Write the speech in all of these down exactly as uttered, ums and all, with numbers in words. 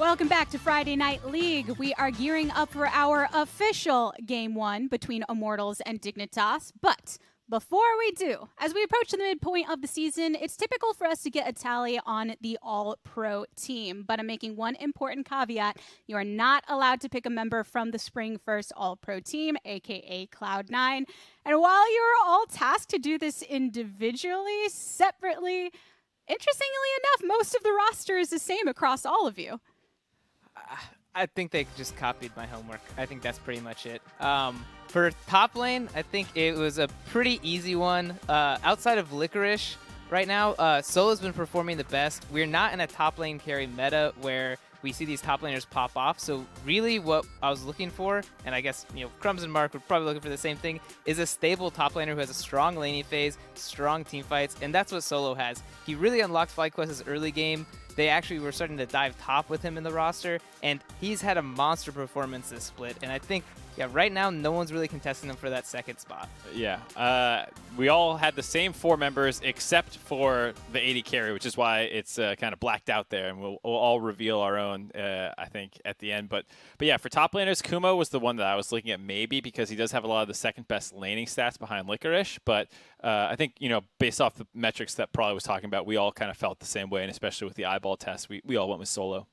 Welcome back to Friday Night League. We are gearing up for our official game one between Immortals and Dignitas. But before we do, as we approach the midpoint of the season, it's typical for us to get a tally on the all-pro team. But I'm making one important caveat. You are not allowed to pick a member from the spring first all-pro team, a k a. Cloud nine. And while you are all tasked to do this individually, separately, interestingly enough, most of the roster is the same across all of you. I think they just copied my homework. I think that's pretty much it. Um, for top lane, I think it was a pretty easy one. Uh, outside of Licorice right now, uh, Solo's been performing the best. We're not in a top lane carry meta where we see these top laners pop off. So really what I was looking for, and I guess you know Crumbs and Mark were probably looking for the same thing, is a stable top laner who has a strong laning phase, strong team fights, and that's what Solo has. He really unlocked FlyQuest's early game. They actually were starting to dive top with him in the roster, and he's had a monster performance this split. And I think, yeah, right now, no one's really contesting him for that second spot. Yeah, uh, we all had the same four members except for the A D carry, which is why it's uh, kind of blacked out there, and we'll, we'll all reveal our own, uh, I think, at the end. But, but yeah, for top laners, Kumo was the one that I was looking at maybe because he does have a lot of the second best laning stats behind Licorice, but Uh, I think, you know, based off the metrics that Probably was talking about, we all kind of felt the same way, and especially with the eyeball test, we, we all went with Solo.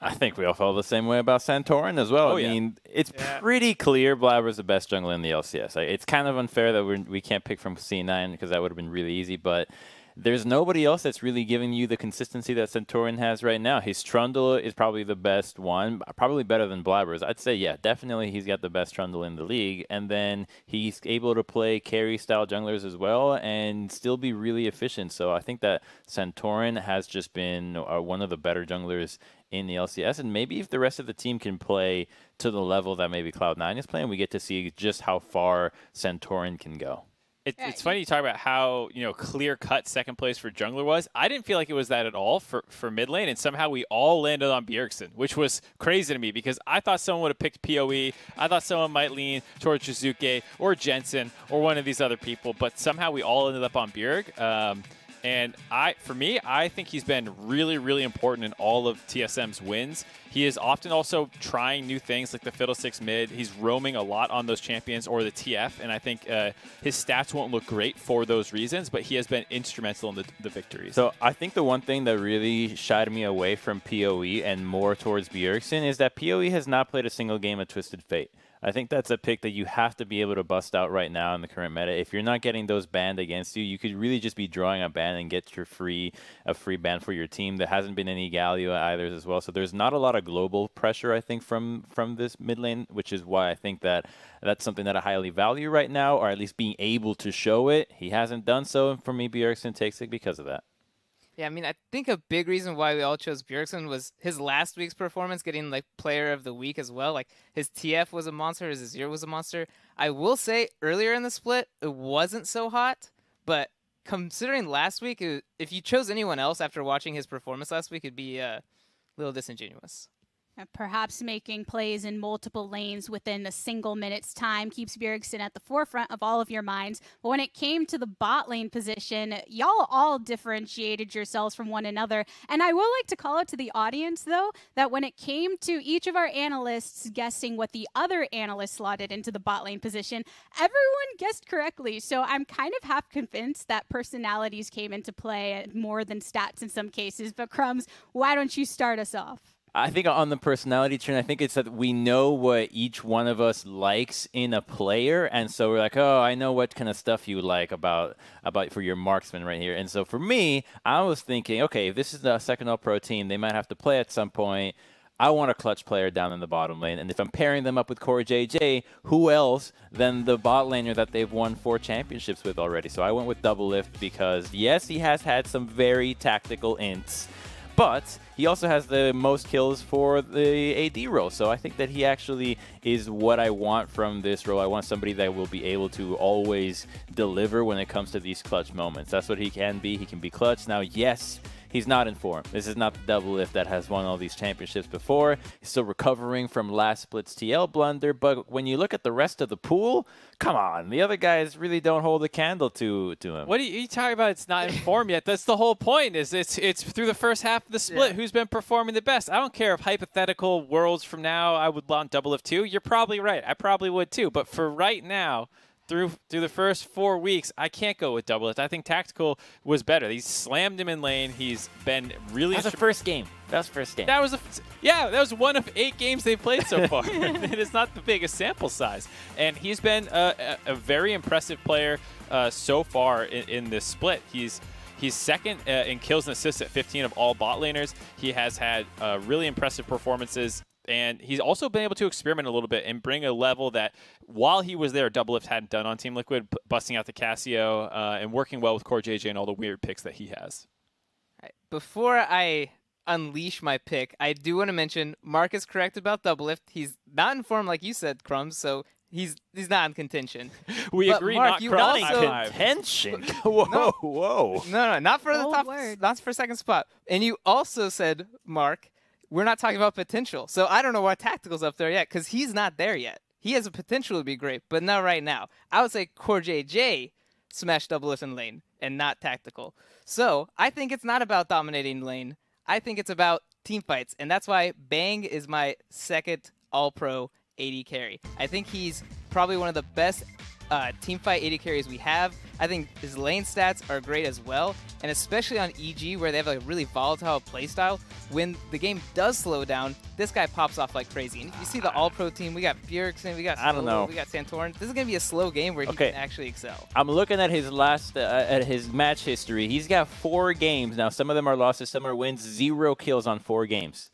I think we all felt the same way about Santorin as well. Oh, I yeah. mean, it's yeah. pretty clear Blabber's the best jungler in the L C S. Like, it's kind of unfair that we're, we can't pick from C nine because that would have been really easy, but there's nobody else that's really giving you the consistency that Santorin has right now. His Trundle is probably the best one, probably better than Blabber's. I'd say, yeah, definitely he's got the best Trundle in the league. And then he's able to play carry-style junglers as well and still be really efficient. So I think that Santorin has just been uh, one of the better junglers in the L C S. And maybe if the rest of the team can play to the level that maybe Cloud nine is playing, we get to see just how far Santorin can go. It, yeah, it's funny you talk about how you know clear-cut second place for jungler was. I didn't feel like it was that at all for, for mid lane, and somehow we all landed on Bjergsen, which was crazy to me because I thought someone would have picked PoE. I thought someone might lean towards Jizuke or Jensen or one of these other people, but somehow we all ended up on Bjerg. Um, and I, for me, I think he's been really, really important in all of T S M's wins. He is often also trying new things like the Fiddlesticks mid. He's roaming a lot on those champions or the T F, and I think uh, his stats won't look great for those reasons, but he has been instrumental in the, the victories. So I think the one thing that really shied me away from PoE and more towards Bjergsen is that PoE has not played a single game of Twisted Fate. I think that's a pick that you have to be able to bust out right now in the current meta. If you're not getting those banned against you, you could really just be drawing a ban and get your free a free ban for your team. There hasn't been any Galio either as well, so there's not a lot of global pressure, I think, from from this mid lane, which is why I think that that's something that I highly value right now, or at least being able to show it. He hasn't done so, and for me, Bjergsen takes it because of that. Yeah, I mean, I think a big reason why we all chose Bjergsen was his last week's performance, getting, like, player of the week as well. Like, his T F was a monster, his Azir was a monster. I will say, earlier in the split, it wasn't so hot, but considering last week, it, if you chose anyone else after watching his performance last week, it'd be uh, a little disingenuous. Perhaps making plays in multiple lanes within a single minute's time keeps Bjergsen at the forefront of all of your minds. But when it came to the bot lane position, y'all all differentiated yourselves from one another. And I will like to call out to the audience, though, that when it came to each of our analysts guessing what the other analyst slotted into the bot lane position, everyone guessed correctly. So I'm kind of half convinced that personalities came into play more than stats in some cases. But Crumbs, why don't you start us off? I think on the personality trend, I think it's that we know what each one of us likes in a player, and so we're like, oh, I know what kind of stuff you like about about for your marksman right here. And so for me, I was thinking, okay, if this is the second all-pro team, they might have to play at some point. I want a clutch player down in the bottom lane, and if I'm pairing them up with CoreJJ, who else than the bot laner that they've won four championships with already? So I went with Doublelift because, yes, he has had some very tactical ints, but he also has the most kills for the A D role. So I think that he actually is what I want from this role. I want somebody that will be able to always deliver when it comes to these clutch moments. That's what he can be. He can be clutch. Now, yes, he's not in form. This is not the Doublelift that has won all these championships before. He's still recovering from last Split's T L blunder, but when you look at the rest of the pool, come on, the other guys really don't hold a candle to to him. What are you, you talking about? It's not in form yet. That's the whole point. Is it's it's through the first half of the split, yeah, who's been performing the best. I don't care if hypothetical worlds from now I would want Doublelift too. You're probably right. I probably would too. But for right now, Through, through the first four weeks, I can't go with Doublelift. I think Tactical was better. He slammed him in lane. He's been really... That was the first game. That was the first game. That was a, yeah, that was one of eight games they've played so far. It is not the biggest sample size. And he's been a, a, a very impressive player uh, so far in, in this split. He's... He's second uh, in kills and assists at fifteen of all bot laners. He has had uh, really impressive performances, and he's also been able to experiment a little bit and bring a level that, while he was there, Doublelift hadn't done on Team Liquid, busting out the Casio uh, and working well with CoreJJ and all the weird picks that he has. Before I unleash my pick, I do want to mention Mark is correct about Doublelift. He's not in form, like you said, Crumbs, so... He's he's not in contention. We but agree, Mark, not cross also, contention. Whoa, no, whoa. No, no, not for the oh, top, word. not for second spot. And you also said, Mark, we're not talking about potential. So I don't know why Tactical's up there yet, because he's not there yet. He has a potential to be great, but not right now. I would say CoreJJ smashed Doublelift in lane and not Tactical. So I think it's not about dominating lane. I think it's about team fights, and that's why Bang is my second All-Pro A D carry. I think he's probably one of the best uh, teamfight A D carries we have. I think his lane stats are great as well, and especially on E G, where they have a really volatile playstyle, when the game does slow down, this guy pops off like crazy. And if you see the All-Pro team, we got Bjergsen, we got Solo, I don't know. we got Santorin. This is going to be a slow game where okay. he can actually excel. I'm looking at his last, uh, at his match history. He's got four games now. Some of them are losses, some are wins, zero kills on four games.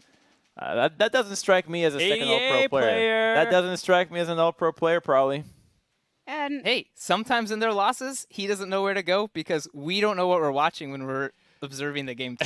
Uh, that, that doesn't strike me as a second All-Pro player. player. That doesn't strike me as an All-Pro player, probably. And hey, sometimes in their losses, he doesn't know where to go because we don't know what we're watching when we're observing the game.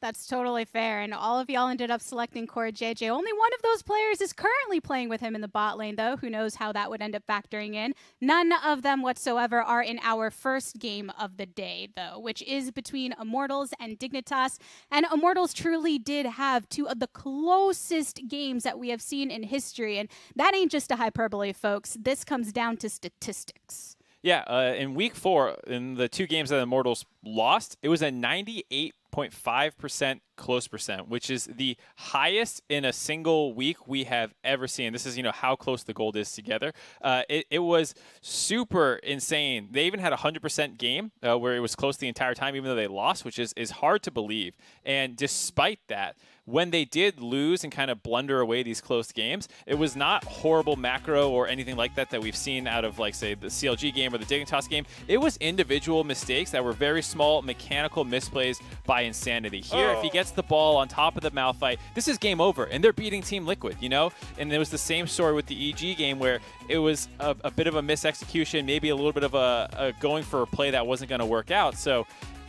That's totally fair. And all of y'all ended up selecting CoreJJ. Only one of those players is currently playing with him in the bot lane, though. Who knows how that would end up factoring in. None of them whatsoever are in our first game of the day, though, which is between Immortals and Dignitas. And Immortals truly did have two of the closest games that we have seen in history. And that ain't just a hyperbole, folks. This comes down to statistics. Yeah, uh, in week four, in the two games that Immortals lost, it was a ninety-eight point five percent close percent, which is the highest in a single week we have ever seen. This is, you know, how close the gold is together. Uh, it, it was super insane. They even had a one hundred percent game uh, where it was close the entire time, even though they lost, which is, is hard to believe. And despite that, when they did lose and kind of blunder away these close games, it was not horrible macro or anything like that that we've seen out of, like, say, the C L G game or the Dignitas game. It was individual mistakes that were very small, mechanical misplays by Insanity. Here, oh. if he gets the ball on top of the Malphite, this is game over, and they're beating Team Liquid, you know? And it was the same story with the E G game where it was a, a bit of a misexecution, maybe a little bit of a, a going for a play that wasn't going to work out. So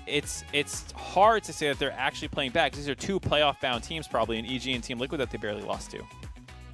It's it's hard to say that they're actually playing back. These are two playoff-bound teams, probably, in E G and Team Liquid, that they barely lost to.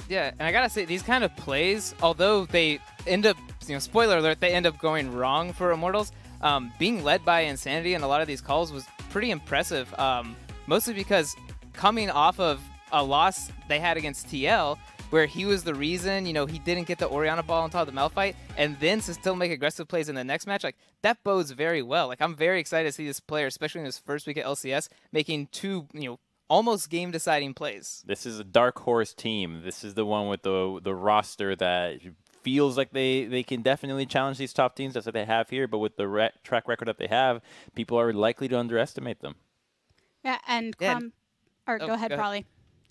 Yeah, and I gotta say, these kind of plays, although they end up, you know, spoiler alert, they end up going wrong for Immortals. Um, being led by Insanity in a lot of these calls was pretty impressive, um, mostly because coming off of a loss they had against T L, where he was the reason, you know, he didn't get the Orianna ball on top of the Malphite, and then to still make aggressive plays in the next match, like, that bodes very well. Like, I'm very excited to see this player, especially in his first week at L C S, making two, you know, almost game-deciding plays. This is a dark horse team. This is the one with the the roster that feels like they, they can definitely challenge these top teams. That's what they have here, but with the re track record that they have, people are likely to underestimate them. Yeah, and Crum... Yeah. Or oh, go ahead, go ahead. Probably.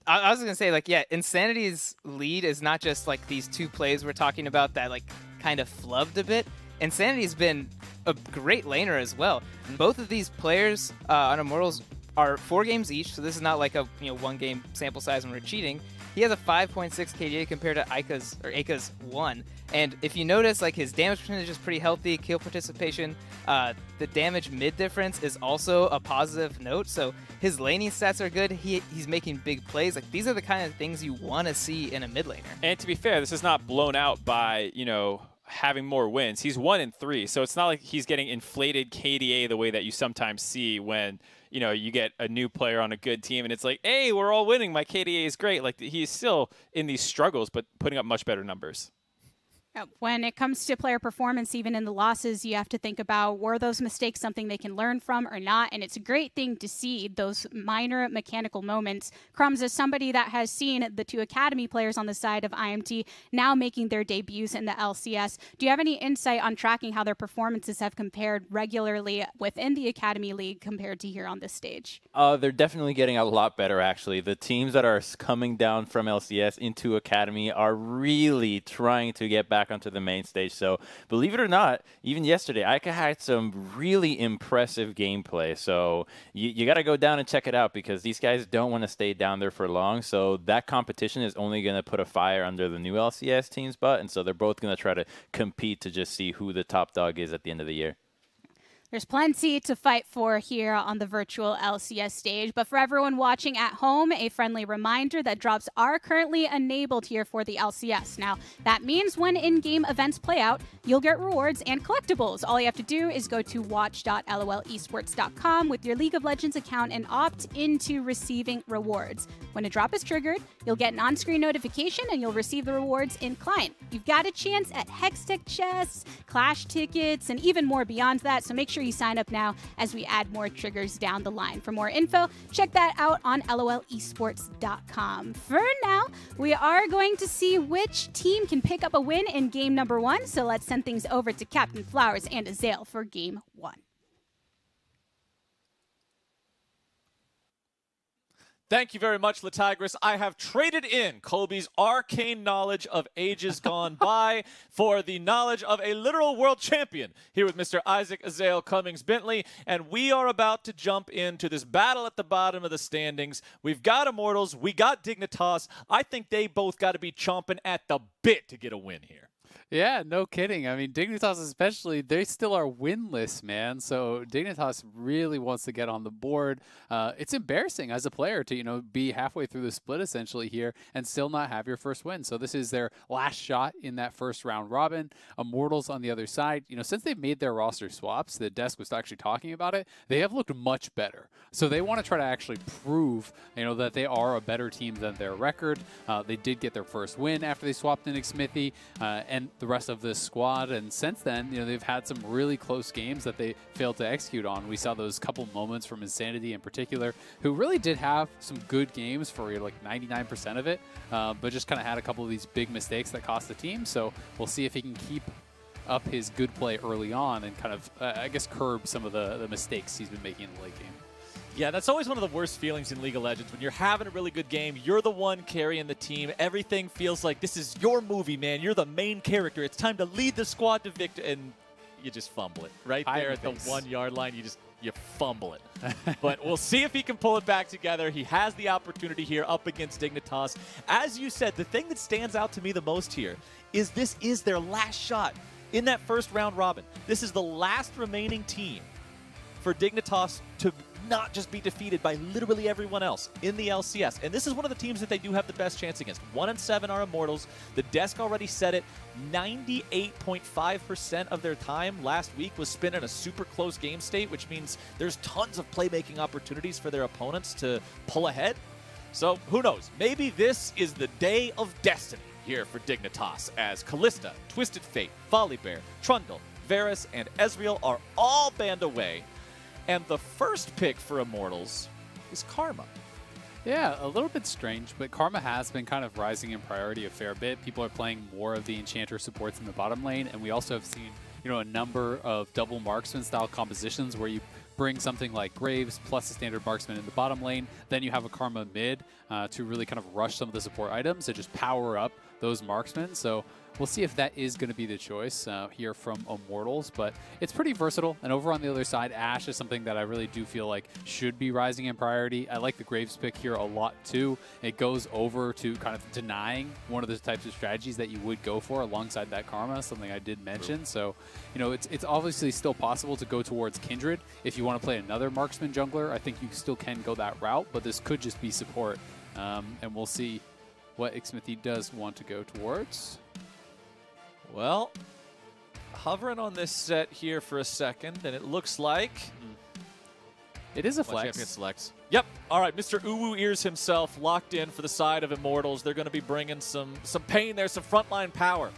I was going to say, like, yeah, Insanity's lead is not just, like, these two plays we're talking about that, like, kind of flubbed a bit. Insanity's been a great laner as well. Both of these players uh, on Immortals are four games each, so this is not, like, a, you know, one-game sample size when we're cheating. He has a five point six K D A compared to Aika's, or Aika's one. And if you notice, like, his damage percentage is pretty healthy, kill participation, uh, the damage mid difference is also a positive note. So his laning stats are good. He he's making big plays. Like, these are the kind of things you want to see in a mid laner. And to be fair, this is not blown out by, you know, having more wins. He's one in three, so it's not like he's getting inflated K D A the way that you sometimes see when, you know, you get a new player on a good team and it's like, hey, we're all winning, my K D A is great. Like, he's still in these struggles, but putting up much better numbers. When it comes to player performance, even in the losses, you have to think about, were those mistakes something they can learn from or not? And it's a great thing to see those minor mechanical moments. Crumbs is somebody that has seen the two academy players on the side of I M T now making their debuts in the L C S. Do you have any insight on tracking how their performances have compared regularly within the Academy League compared to here on this stage? Uh, they're definitely getting a lot better, actually. The teams that are coming down from L C S into Academy are really trying to get back onto the main stage. So believe it or not, even yesterday, I had some really impressive gameplay. So you, you got to go down and check it out, because these guys don't want to stay down there for long. So that competition is only going to put a fire under the new L C S team's butt. And so they're both going to try to compete to just see who the top dog is at the end of the year. There's plenty to fight for here on the virtual L C S stage, but for everyone watching at home, a friendly reminder that drops are currently enabled here for the L C S. Now, that means when in-game events play out, you'll get rewards and collectibles. All you have to do is go to watch dot L O L esports dot com with your League of Legends account and opt into receiving rewards. When a drop is triggered, you'll get an on-screen notification and you'll receive the rewards in client. You've got a chance at Hextech chests, Clash tickets, and even more beyond that, so make sure you sign up now as we add more triggers down the line. For more info, check that out on L O L esports dot com. For now, we are going to see which team can pick up a win in game number one, so let's send things over to Captain Flowers and Azale for game one. Thank you very much, Latigress. I have traded in Colby's arcane knowledge of ages gone by for the knowledge of a literal world champion here with Mister Isaac Azale Cummings-Bentley, and we are about to jump into this battle at the bottom of the standings. We've got Immortals. We got Dignitas. I think they both got to be chomping at the bit to get a win here. Yeah, no kidding. I mean, Dignitas especially, they still are winless, man. So Dignitas really wants to get on the board. Uh, it's embarrassing as a player to, you know, be halfway through the split essentially here and still not have your first win. So this is their last shot in that first round robin. Immortals on the other side, you know, since they've made their roster swaps, the desk was actually talking about it, they have looked much better. So they want to try to actually prove, you know, that they are a better team than their record. Uh, they did get their first win after they swapped in Xmithie, uh, and the rest of this squad, and since then, you know, they've had some really close games that they failed to execute on. We saw those couple moments from Insanity in particular, who really did have some good games for like ninety-nine percent of it, uh, but just kind of had a couple of these big mistakes that cost the team. So we'll see if he can keep up his good play early on and kind of, uh, I guess, curb some of the, the mistakes he's been making in the late game. Yeah, that's always one of the worst feelings in League of Legends. When you're having a really good game, you're the one carrying the team. Everything feels like this is your movie, man. You're the main character. It's time to lead the squad to victory. And you just fumble it. Right there at the one-yard line, you just you fumble it. But we'll see if he can pull it back together. He has the opportunity here up against Dignitas. As you said, the thing that stands out to me the most here is this is their last shot in that first round robin. This is the last remaining team for Dignitas to not just be defeated by literally everyone else in the L C S. And this is one of the teams that they do have the best chance against. One and seven are Immortals. The desk already said it. ninety-eight point five percent of their time last week was spent in a super close game state, which means there's tons of playmaking opportunities for their opponents to pull ahead. So who knows? Maybe this is the day of destiny here for Dignitas, as Callista, Twisted Fate, Volibear, Trundle, Varus, and Ezreal are all banned away. And the first pick for Immortals is Karma. Yeah, a little bit strange, but Karma has been kind of rising in priority a fair bit. People are playing more of the Enchanter supports in the bottom lane, and we also have seen, you know, a number of double marksman-style compositions where you bring something like Graves plus a standard marksman in the bottom lane, then you have a Karma mid uh, to really kind of rush some of the support items and just power up those marksmen. So we'll see if that is going to be the choice uh, here from Immortals, but it's pretty versatile. And over on the other side, Ashe is something that I really do feel like should be rising in priority. I like the Graves pick here a lot too. It goes over to kind of denying one of the types of strategies that you would go for alongside that Karma, something I did mention. True. So, you know, it's, it's obviously still possible to go towards Kindred. If you want to play another marksman jungler, I think you still can go that route, but this could just be support. Um, and we'll see what Xmithie does want to go towards. Well, hovering on this set here for a second, and it looks like it is a flex. Champion selects. Yep. All right, Mister Uwu Ears himself locked in for the side of Immortals. They're going to be bringing some some pain there, some frontline power.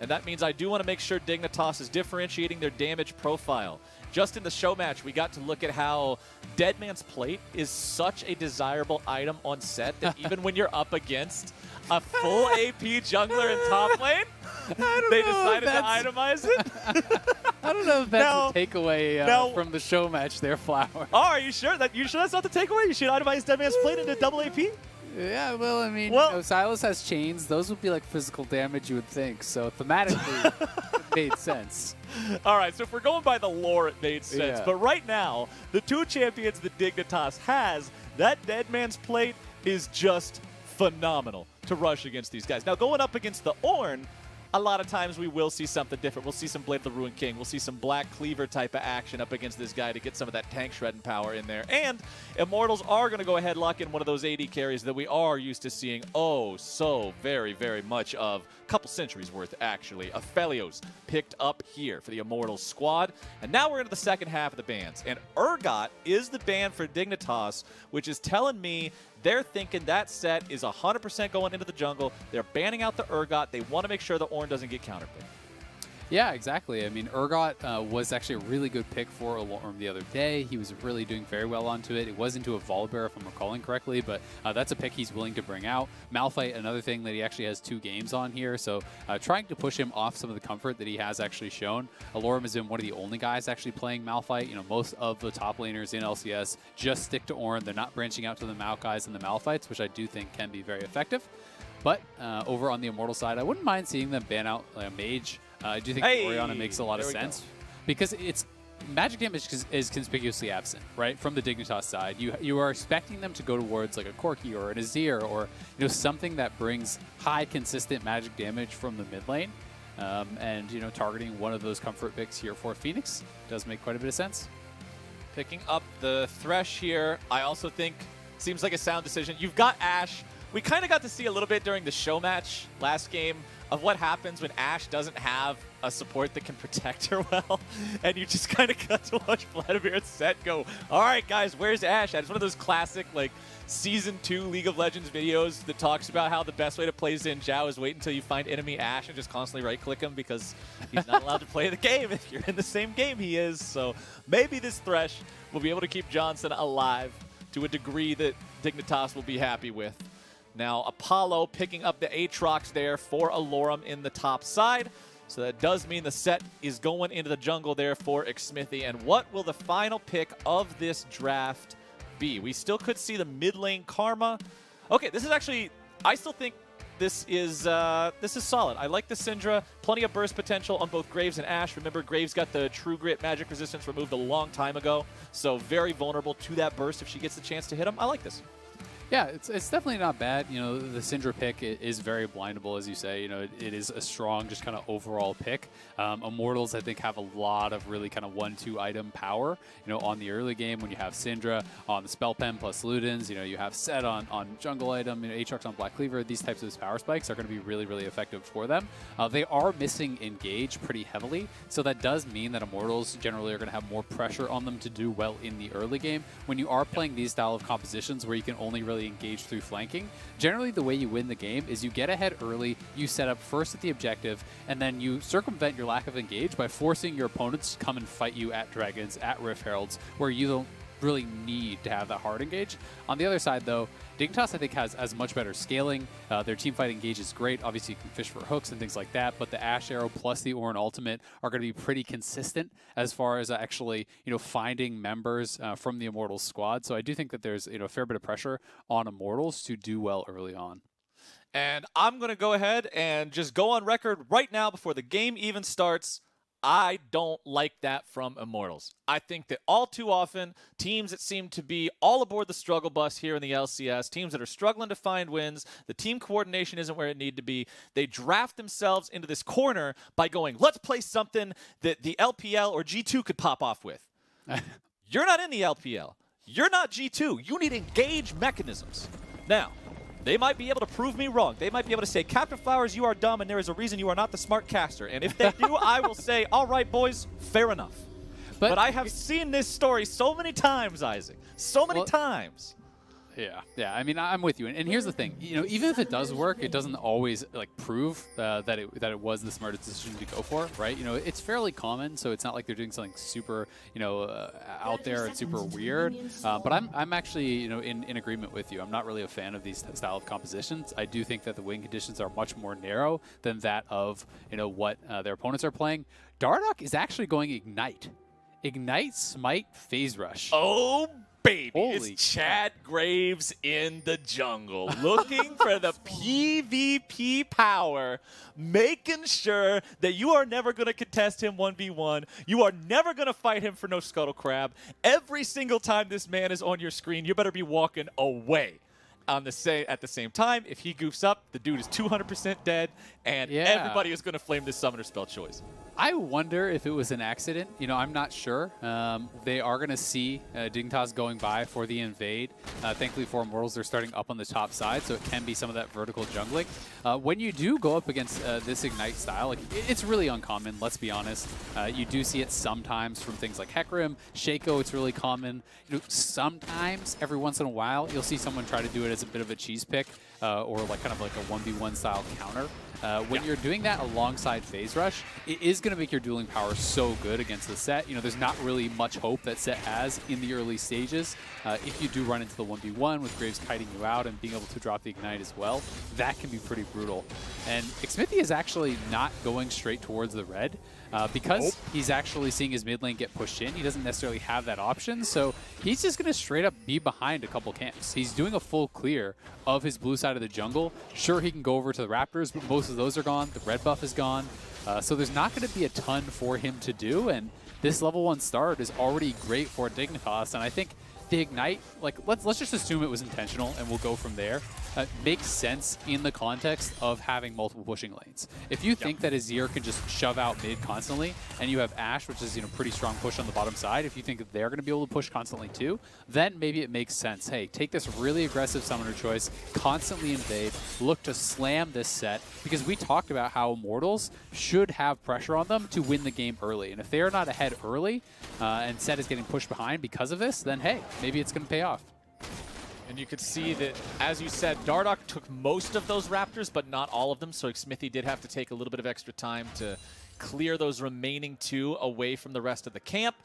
And that means I do want to make sure Dignitas is differentiating their damage profile. Just in the show match, we got to look at how Deadman's Plate is such a desirable item on set that even when you're up against a full A P jungler in top lane, they decided to itemize it. I don't know if that's now, a takeaway uh, now, from the show match there, Flower. Oh, are you sure? That, you sure that's not the takeaway? You should itemize Deadman's Plate into double A P? Yeah, well, I mean, well, you know, Silas has chains. Those would be like physical damage, you would think. So thematically, it made sense. All right, so if we're going by the lore, it made sense. Yeah. But right now, the two champions that Dignitas has, that Deadman's Plate is just phenomenal to rush against these guys. Now, going up against the Ornn, a lot of times we will see something different. We'll see some Blade of the Ruined King. We'll see some Black Cleaver type of action up against this guy to get some of that tank shredding power in there. And Immortals are going to go ahead lock in one of those A D carries that we are used to seeing oh so very, very much of. A couple centuries worth, actually. Aphelios picked up here for the Immortals squad. And now we're into the second half of the bans. And Urgot is the ban for Dignitas, which is telling me they're thinking that set is one hundred percent going into the jungle. They're banning out the Urgot. They want to make sure the Ornn doesn't get counterpicked. Yeah, exactly. I mean, Urgot uh, was actually a really good pick for Allorim the other day. He was really doing very well onto it. It was into a Volibear, if I'm recalling correctly, but uh, that's a pick he's willing to bring out. Malphite, another thing that he actually has two games on here, so uh, trying to push him off some of the comfort that he has actually shown. Allorim has been one of the only guys actually playing Malphite. You know, most of the top laners in L C S just stick to Ornn. They're not branching out to the Mal guys and the Malphites, which I do think can be very effective. But uh, over on the Immortal side, I wouldn't mind seeing them ban out uh, Mage. Uh, I do think hey, Orianna makes a lot of sense go. because it's magic damage is, is conspicuously absent, right? From the Dignitas side, you you are expecting them to go towards like a Corki or an Azir or you know something that brings high consistent magic damage from the mid lane, um, and you know targeting one of those comfort picks here for Fenix does make quite a bit of sense. Picking up the Thresh here, I also think seems like a sound decision. You've got Ashe. We kind of got to see a little bit during the show match last game of what happens when Ashe doesn't have a support that can protect her well, and you just kind of got to watch Vladimir's set go, all right, guys, where's Ashe? It's one of those classic, like, Season two League of Legends videos that talks about how the best way to play Xin Zhao is wait until you find enemy Ashe and just constantly right-click him because he's not allowed to play the game if you're in the same game he is. So maybe this Thresh will be able to keep Johnsun alive to a degree that Dignitas will be happy with. Now, Apollo picking up the Aatrox there for Allorim in the top side. So that does mean the set is going into the jungle there for Xmithie. And what will the final pick of this draft be? We still could see the mid lane Karma. Okay, this is actually, I still think this is uh, this is solid. I like the Syndra. Plenty of burst potential on both Graves and Ashe. Remember, Graves got the True Grit magic resistance removed a long time ago. So very vulnerable to that burst if she gets the chance to hit him. I like this. Yeah, it's, it's definitely not bad. You know, the Syndra pick is very blindable, as you say. You know, it, it is a strong, just kind of overall pick. Um, Immortals, I think, have a lot of really kind of one-two item power. You know, on the early game when you have Syndra on the Spellpen plus Ludens, you know, you have Set on, on jungle item, you know, Aatrox on Black Cleaver. These types of power spikes are going to be really, really effective for them. Uh, they are missing engage pretty heavily, so that does mean that Immortals generally are going to have more pressure on them to do well in the early game. When you are playing these style of compositions where you can only really engage through flanking, generally the way you win the game is you get ahead early, you set up first at the objective, and then you circumvent your lack of engage by forcing your opponents to come and fight you at Dragons, at Rift Heralds, where you don't really need to have that hard engage. On the other side, though, Dignitas, I think, has as much better scaling. Uh, their teamfight engage is great. Obviously, you can fish for hooks and things like that, but the Ashe Arrow plus the Ornn Ultimate are going to be pretty consistent as far as actually, you know, finding members uh, from the Immortals squad. So I do think that there's, you know, a fair bit of pressure on Immortals to do well early on. And I'm going to go ahead and just go on record right now before the game even starts. I don't like that from Immortals. I think that all too often, teams that seem to be all aboard the struggle bus here in the L C S, teams that are struggling to find wins, the team coordination isn't where it need to be, they draft themselves into this corner by going, let's play something that the L P L or G two could pop off with. You're not in the L P L. You're not G two. You need engage mechanisms. Now, They might be able to prove me wrong. They might be able to say, Captain Flowers, you are dumb, and there is a reason you are not the smart caster. And if they do, I will say, all right, boys, fair enough. But, but I have seen this story so many times, Isaac. So many well, times. Yeah, yeah. I mean, I'm with you. And, and here's the thing. You know, even if it does work, it doesn't always like prove uh, that it that it was the smartest decision to go for, right? You know, it's fairly common, so it's not like they're doing something super, you know, uh, out there and super weird. Uh, but I'm I'm actually, you know, in in agreement with you. I'm not really a fan of these style of compositions. I do think that the win conditions are much more narrow than that of you know what uh, their opponents are playing. Dardoch is actually going ignite, ignite, smite, phase rush. Oh. Baby, Holy it's Chad God. Graves in the jungle, looking for the PvP power, making sure that you are never going to contest him one v one. You are never going to fight him for no scuttle crab. Every single time this man is on your screen, you better be walking away. On the same at the same time, if he goofs up, the dude is two hundred percent dead, and yeah. everybody is going to flame this summoner spell choice. I wonder if it was an accident. You know, I'm not sure. Um, they are going to see uh, Dignitas going by for the invade. Uh, thankfully for Immortals, they're starting up on the top side, so it can be some of that vertical jungling. Uh, when you do go up against uh, this Ignite style, like, it's really uncommon, let's be honest. Uh, you do see it sometimes from things like Hecarim, Shaco, it's really common. You know, sometimes, every once in a while, you'll see someone try to do it as a bit of a cheese pick uh, or like kind of like a one v one style counter. Uh, when yeah. you're doing that alongside Phase Rush, it is going to make your dueling power so good against the set. You know, there's not really much hope that set has in the early stages. Uh, if you do run into the one v one with Graves kiting you out and being able to drop the Ignite as well, that can be pretty brutal. And Xmithie is actually not going straight towards the red. Uh, because nope. he's actually seeing his mid lane get pushed in, he doesn't necessarily have that option, so he's just going to straight up be behind a couple camps. He's doing a full clear of his blue side of the jungle. Sure, he can go over to the Raptors, but most of those are gone. The red buff is gone. Uh, so there's not going to be a ton for him to do, and this level one start is already great for Dignitas, and I think the Ignite, like, let's, let's just assume it was intentional and we'll go from there. Uh, makes sense in the context of having multiple pushing lanes. If you think yep. that Azir can just shove out mid constantly, and you have Ashe, which is, you know, pretty strong push on the bottom side, if you think that they're going to be able to push constantly too, then maybe it makes sense. Hey, take this really aggressive summoner choice, constantly invade, look to slam this set, because we talked about how Immortals should have pressure on them to win the game early. And if they are not ahead early, uh, and set is getting pushed behind because of this, then hey, maybe it's going to pay off. And you could see that, as you said, Dardoch took most of those Raptors, but not all of them, so Xmithie did have to take a little bit of extra time to clear those remaining two away from the rest of the camp.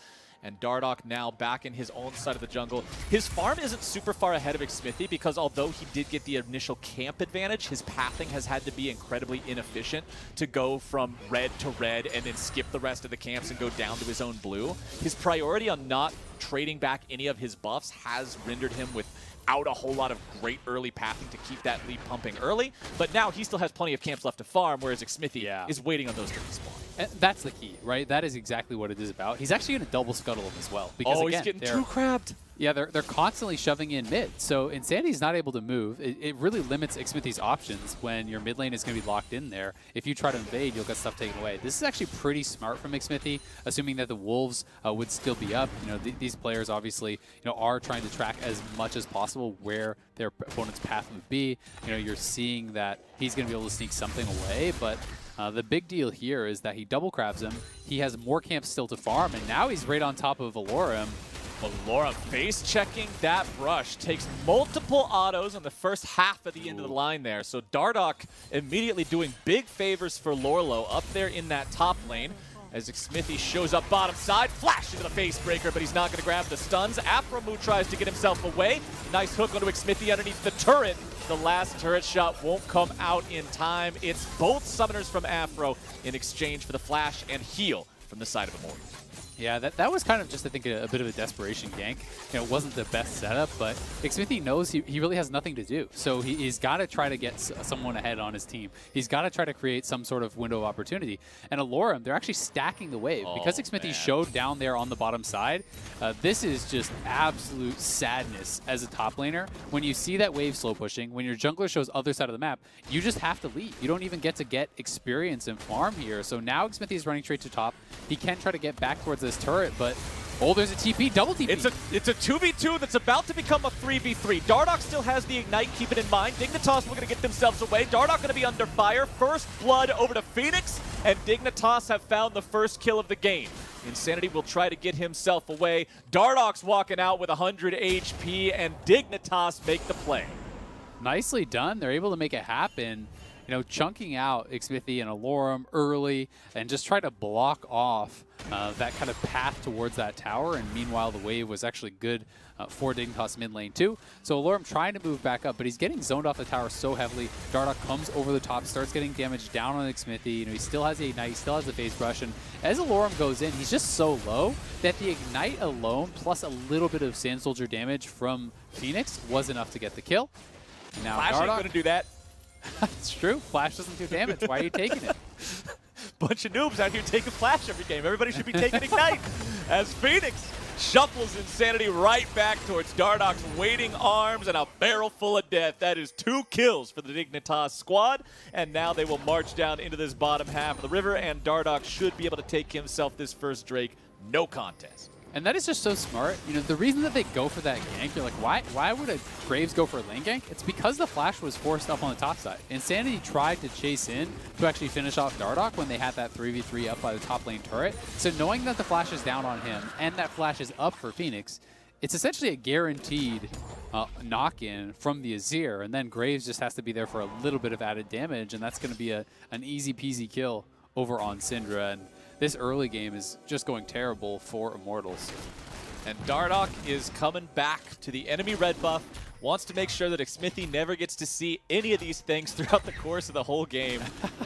And Dardoch now back in his own side of the jungle. His farm isn't super far ahead of Xmithie because although he did get the initial camp advantage, his pathing has had to be incredibly inefficient to go from red to red and then skip the rest of the camps and go down to his own blue. His priority on not trading back any of his buffs has rendered him without a whole lot of great early pathing to keep that lead pumping early. But now he still has plenty of camps left to farm, whereas Xmithie yeah. is waiting on those to respawn. And that's the key, right? That is exactly what it is about. He's actually going to double scuttle him as well. Because, oh, again, he's getting too crabbed. Yeah, they're, they're constantly shoving in mid. So Insanity's not able to move. It, it really limits Xmithie's options when your mid lane is going to be locked in there. If you try to invade, you'll get stuff taken away. This is actually pretty smart from Xmithie, assuming that the Wolves uh, would still be up. You know, th these players obviously, you know, are trying to track as much as possible where their opponent's path would be. You know, you're seeing that he's going to be able to sneak something away, but Uh, the big deal here is that he double crabs him. He has more camps still to farm, and now he's right on top of Allorim. Allorim face checking that rush, takes multiple autos on the first half of the Ooh. End of the line there. So Dardoch immediately doing big favors for Lourlo up there in that top lane. As Xmithie shows up bottom side, flash into the face breaker, but he's not going to grab the stuns. Aphromoo tries to get himself away. Nice hook onto Xmithie underneath the turret. The last turret shot won't come out in time. It's both summoners from Aphro in exchange for the flash and heal from the side of Immortals. Yeah, that, that was kind of just, I think, a, a bit of a desperation gank. You know, it wasn't the best setup, but Xmithie knows he, he really has nothing to do. So he, he's got to try to get s someone ahead on his team. He's got to try to create some sort of window of opportunity. And Allorim, they're actually stacking the wave. Oh, because Xmithie man. showed down there on the bottom side, uh, this is just absolute sadness as a top laner. When you see that wave slow pushing, when your jungler shows other side of the map, you just have to leave. You don't even get to get experience and farm here. So now Xmithie is running straight to top. He can try to get back towards this turret, but Oh, there's a T P, double T P. It's a it's a two v two that's about to become a three v three. Dardoch still has the Ignite, keep it in mind. Dignitas were going to get themselves away. Dardoch going to be under fire. First blood over to Fenix, and Dignitas have found the first kill of the game. Insanity will try to get himself away. Dardoch's walking out with one hundred H P, and Dignitas make the play. Nicely done. They're able to make it happen. You know, chunking out Xmithie and Allorim early and just try to block off uh, that kind of path towards that tower. And meanwhile, the wave was actually good uh, for Dignitas mid lane too. So Allorim trying to move back up, but he's getting zoned off the tower so heavily. Dardoch comes over the top, starts getting damage down on Xmithie. You know, he still has the Ignite, he still has the Phase Rush. And as Allorim goes in, he's just so low that the Ignite alone, plus a little bit of Sand Soldier damage from Fenix, was enough to get the kill. Now Flash ain't gonna do that. It's true. Flash doesn't do damage. Why are you taking it? Bunch of noobs out here taking Flash every game. Everybody should be taking Ignite. As Fenix shuffles Insanity right back towards Dardoch's waiting arms and a barrel full of death. That is two kills for the Dignitas squad. And now they will march down into this bottom half of the river, and Dardoch should be able to take himself this first Drake. No contest. And that is just so smart. You know, the reason that they go for that gank, you're like, why why would a Graves go for a lane gank? It's because the Flash was forced up on the top side. Insanity tried to chase in to actually finish off Dardoch when they had that three v three up by the top lane turret. So knowing that the Flash is down on him and that Flash is up for Fenix, it's essentially a guaranteed uh, knock-in from the Azir. And then Graves just has to be there for a little bit of added damage, and that's going to be a, an easy-peasy kill over on Syndra. And this early game is just going terrible for Immortals. And Dardoch is coming back to the enemy red buff. Wants to make sure that Xmithie never gets to see any of these things throughout the course of the whole game.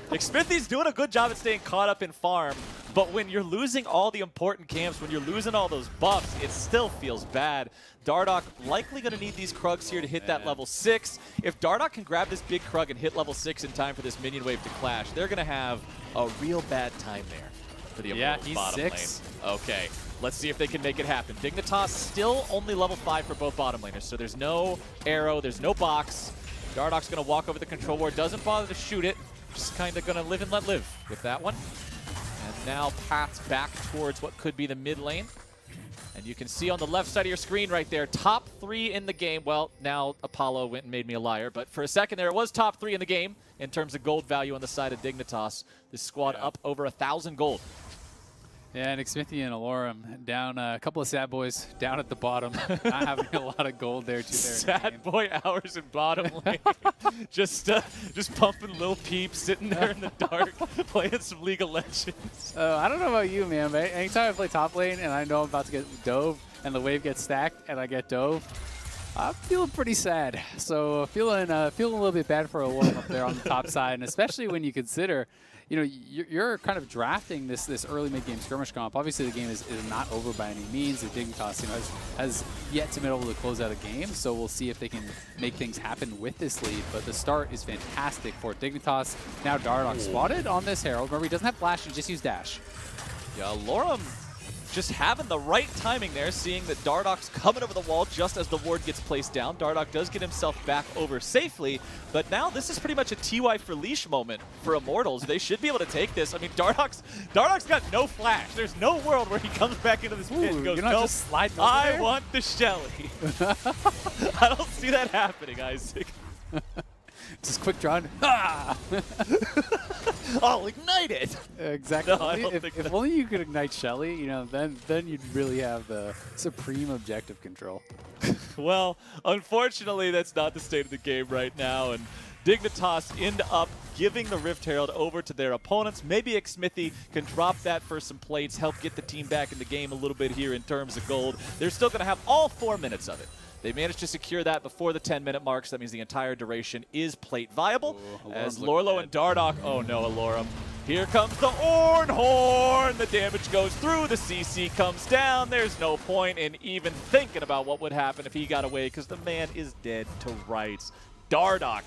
Xmithie's doing a good job at staying caught up in farm, but when you're losing all the important camps, when you're losing all those buffs, it still feels bad. Dardoch likely going to need these Krugs here to hit Man. that level six. If Dardoch can grab this big Krug and hit level six in time for this minion wave to clash, they're going to have a real bad time there. For the yeah, he's six. Lane. Okay, let's see if they can make it happen. Dignitas still only level five for both bottom laners, so there's no arrow, there's no box. Dardoch's gonna walk over the control ward, doesn't bother to shoot it, just kind of gonna live and let live with that one. And now paths back towards what could be the mid lane. And you can see on the left side of your screen right there, top three in the game. Well, now Apollo went and made me a liar, but for a second there, it was top three in the game in terms of gold value on the side of Dignitas. This squad yeah. up over one thousand gold. Yeah, and Xmithie and Allorim down, uh, a couple of sad boys down at the bottom. Not having a lot of gold there, too. Sad boy hours in bottom lane. just uh, just pumping Lil Peep, sitting there in the dark, playing some League of Legends. Uh, I don't know about you, man, but anytime I play top lane and I know I'm about to get dove and the wave gets stacked and I get dove, I'm feeling pretty sad. So feeling, uh, feeling a little bit bad for Allorim up there on the top side, and especially when you consider you know, you're kind of drafting this this early mid-game skirmish comp. Obviously, the game is, is not over by any means. The Dignitas, you know, has, has yet to be able to close out a game, so we'll see if they can make things happen with this lead. But the start is fantastic for Dignitas. Now Dardoch spotted on this Herald. Remember, he doesn't have Flash, he just used Dash. Yeah, Allorim just having the right timing there, seeing that Dardoch's coming over the wall just as the ward gets placed down. Dardoch does get himself back over safely, but now this is pretty much a T Y for leash moment for Immortals. They should be able to take this. I mean, Dardoch's, Dardoch's got no Flash. There's no world where he comes back into this pit and goes, nope, I there? want the Shelly. I don't see that happening, Isaac. Just quick drawn. Ah! I'll ignite it. Exactly. No, only, if, if only you could ignite Shelly, you know, then then you'd really have the supreme objective control. Well, unfortunately, that's not the state of the game right now, and Dignitas end up giving the Rift Herald over to their opponents. Maybe Xmithie can drop that for some plates, help get the team back in the game a little bit here in terms of gold. They're still going to have all four minutes of it. They managed to secure that before the ten minute mark, so that means the entire duration is plate viable. Ooh, as Lourlo and Dardoch, oh no, Allorim. Here comes the Ornn Horn. The damage goes through, the C C comes down. There's no point in even thinking about what would happen if he got away, because the man is dead to rights. Dardoch,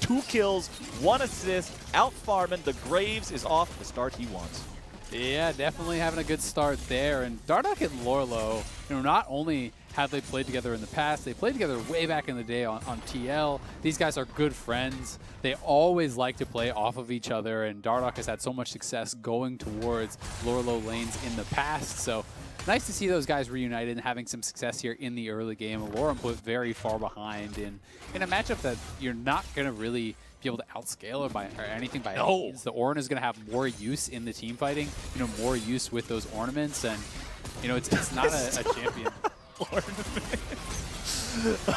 two kills, one assist, out farming. The Graves is off the start he wants. Yeah, definitely having a good start there. And Dardoch and Lourlo, you know, not only have they played together in the past, they played together way back in the day on, on T L. These guys are good friends. They always like to play off of each other, and Dardoch has had so much success going towards Lourlo lanes in the past. So nice to see those guys reunited and having some success here in the early game. Allorim put very far behind in, in a matchup that you're not going to really be able to outscale or, by, or anything by no. means. The Ornn is going to have more use in the team fighting, you know, more use with those ornaments, and you know, it's, it's not a, a champion.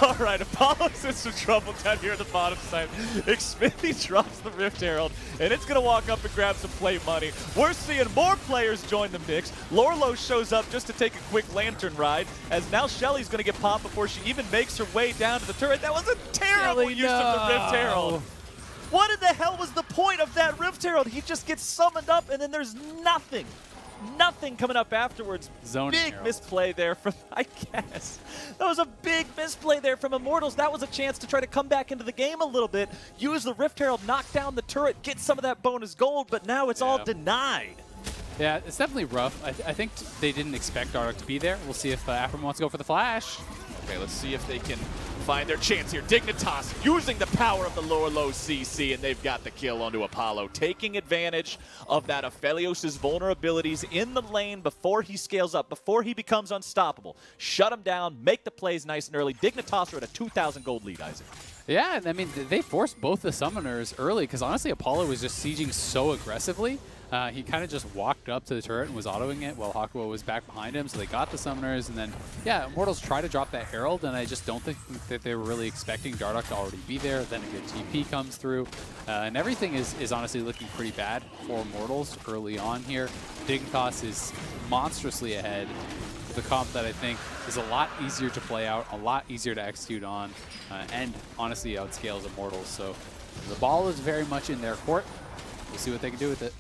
All right, Apollo's in some trouble down here at the bottom side. Xmithie drops the Rift Herald, and it's going to walk up and grab some play money. We're seeing more players join the mix. Lourlo shows up just to take a quick lantern ride, as now Shelly's going to get popped before she even makes her way down to the turret. That was a terrible Shelly, use no. of the Rift Herald. What in the hell was the point of that Rift Herald? He just gets summoned up, and then there's nothing. Nothing coming up afterwards. Zoning big herald. misplay there from, I guess. That was a big misplay there from Immortals. That was a chance to try to come back into the game a little bit, use the Rift Herald, knock down the turret, get some of that bonus gold, but now it's yeah. all denied. Yeah, it's definitely rough. I, th I think they didn't expect Dardoch to be there. We'll see if uh, Aphromoo wants to go for the flash. Okay, let's see if they can find their chance here. Dignitas using the power of the Lourlo C C, and they've got the kill onto Apollo, taking advantage of that Aphelios's vulnerabilities in the lane before he scales up, before he becomes unstoppable. Shut him down, make the plays nice and early. Dignitas are at a two thousand gold lead, Isaac. Yeah, I mean, they forced both the summoners early, because honestly, Apollo was just sieging so aggressively. Uh, he kind of just walked up to the turret and was autoing it while Hakuho was back behind him, so they got the summoners, and then, yeah, Immortals try to drop that Herald, and I just don't think that they were really expecting Dardoch to already be there. Then a good T P comes through, uh, and everything is, is honestly looking pretty bad for Immortals early on here. Dignitas is monstrously ahead. The comp that I think is a lot easier to play out, a lot easier to execute on, uh, and honestly outscales Immortals, so the ball is very much in their court. We'll see what they can do with it.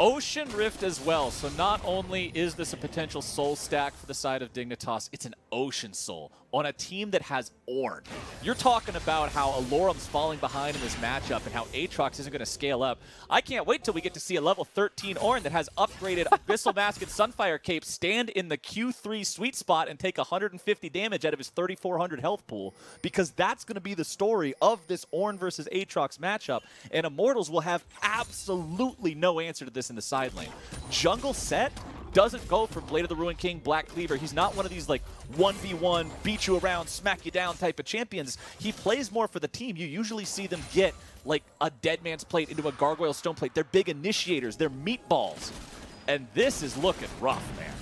Ocean Rift as well, so not only is this a potential soul stack for the side of Dignitas, it's an Ocean Soul on a team that has Ornn. You're talking about how Allorim's falling behind in this matchup and how Aatrox isn't going to scale up. I can't wait till we get to see a level thirteen Ornn that has upgraded Abyssal Mask and Sunfire Cape stand in the Q three sweet spot and take one hundred fifty damage out of his thirty-four hundred health pool, because that's going to be the story of this Ornn versus Aatrox matchup, and Immortals will have absolutely no answer to this in the side lane. Jungle set doesn't go for Blade of the Ruined King, Black Cleaver. He's not one of these like one v one, beat you around, smack you down type of champions. He plays more for the team. You usually see them get like a dead man's plate into a gargoyle stone plate. They're big initiators. They're meatballs. And this is looking rough, man.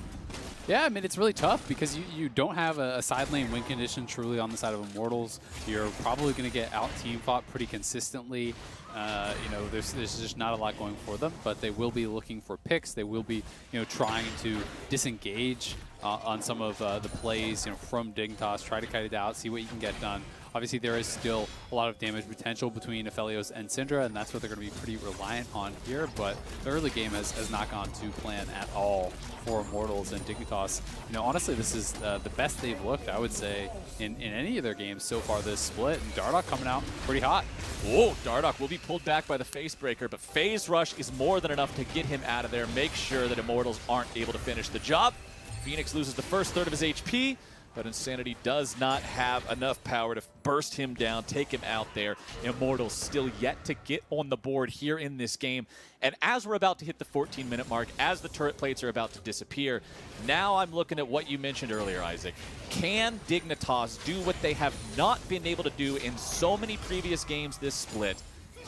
Yeah, I mean, it's really tough because you, you don't have a, a side lane win condition truly on the side of Immortals. You're probably going to get out team fought pretty consistently. Uh, you know, there's, there's just not a lot going for them, but they will be looking for picks. They will be, you know, trying to disengage uh, on some of uh, the plays, you know, from Dignitas, try to kite it out, see what you can get done. Obviously, there is still a lot of damage potential between Aphelios and Syndra, and that's what they're going to be pretty reliant on here, but the early game has, has not gone to plan at all for Immortals and Dignitas. You know, honestly, this is uh, the best they've looked, I would say, in, in any of their games so far this split, and Dardoch coming out pretty hot. Oh, Dardoch will be pulled back by the Facebreaker, but Phase Rush is more than enough to get him out of there, make sure that Immortals aren't able to finish the job. Fenix loses the first third of his H P, but Insanity does not have enough power to burst him down, take him out there. Immortals still yet to get on the board here in this game. And as we're about to hit the fourteen minute mark, as the turret plates are about to disappear, now I'm looking at what you mentioned earlier, Isaac. Can Dignitas do what they have not been able to do in so many previous games this split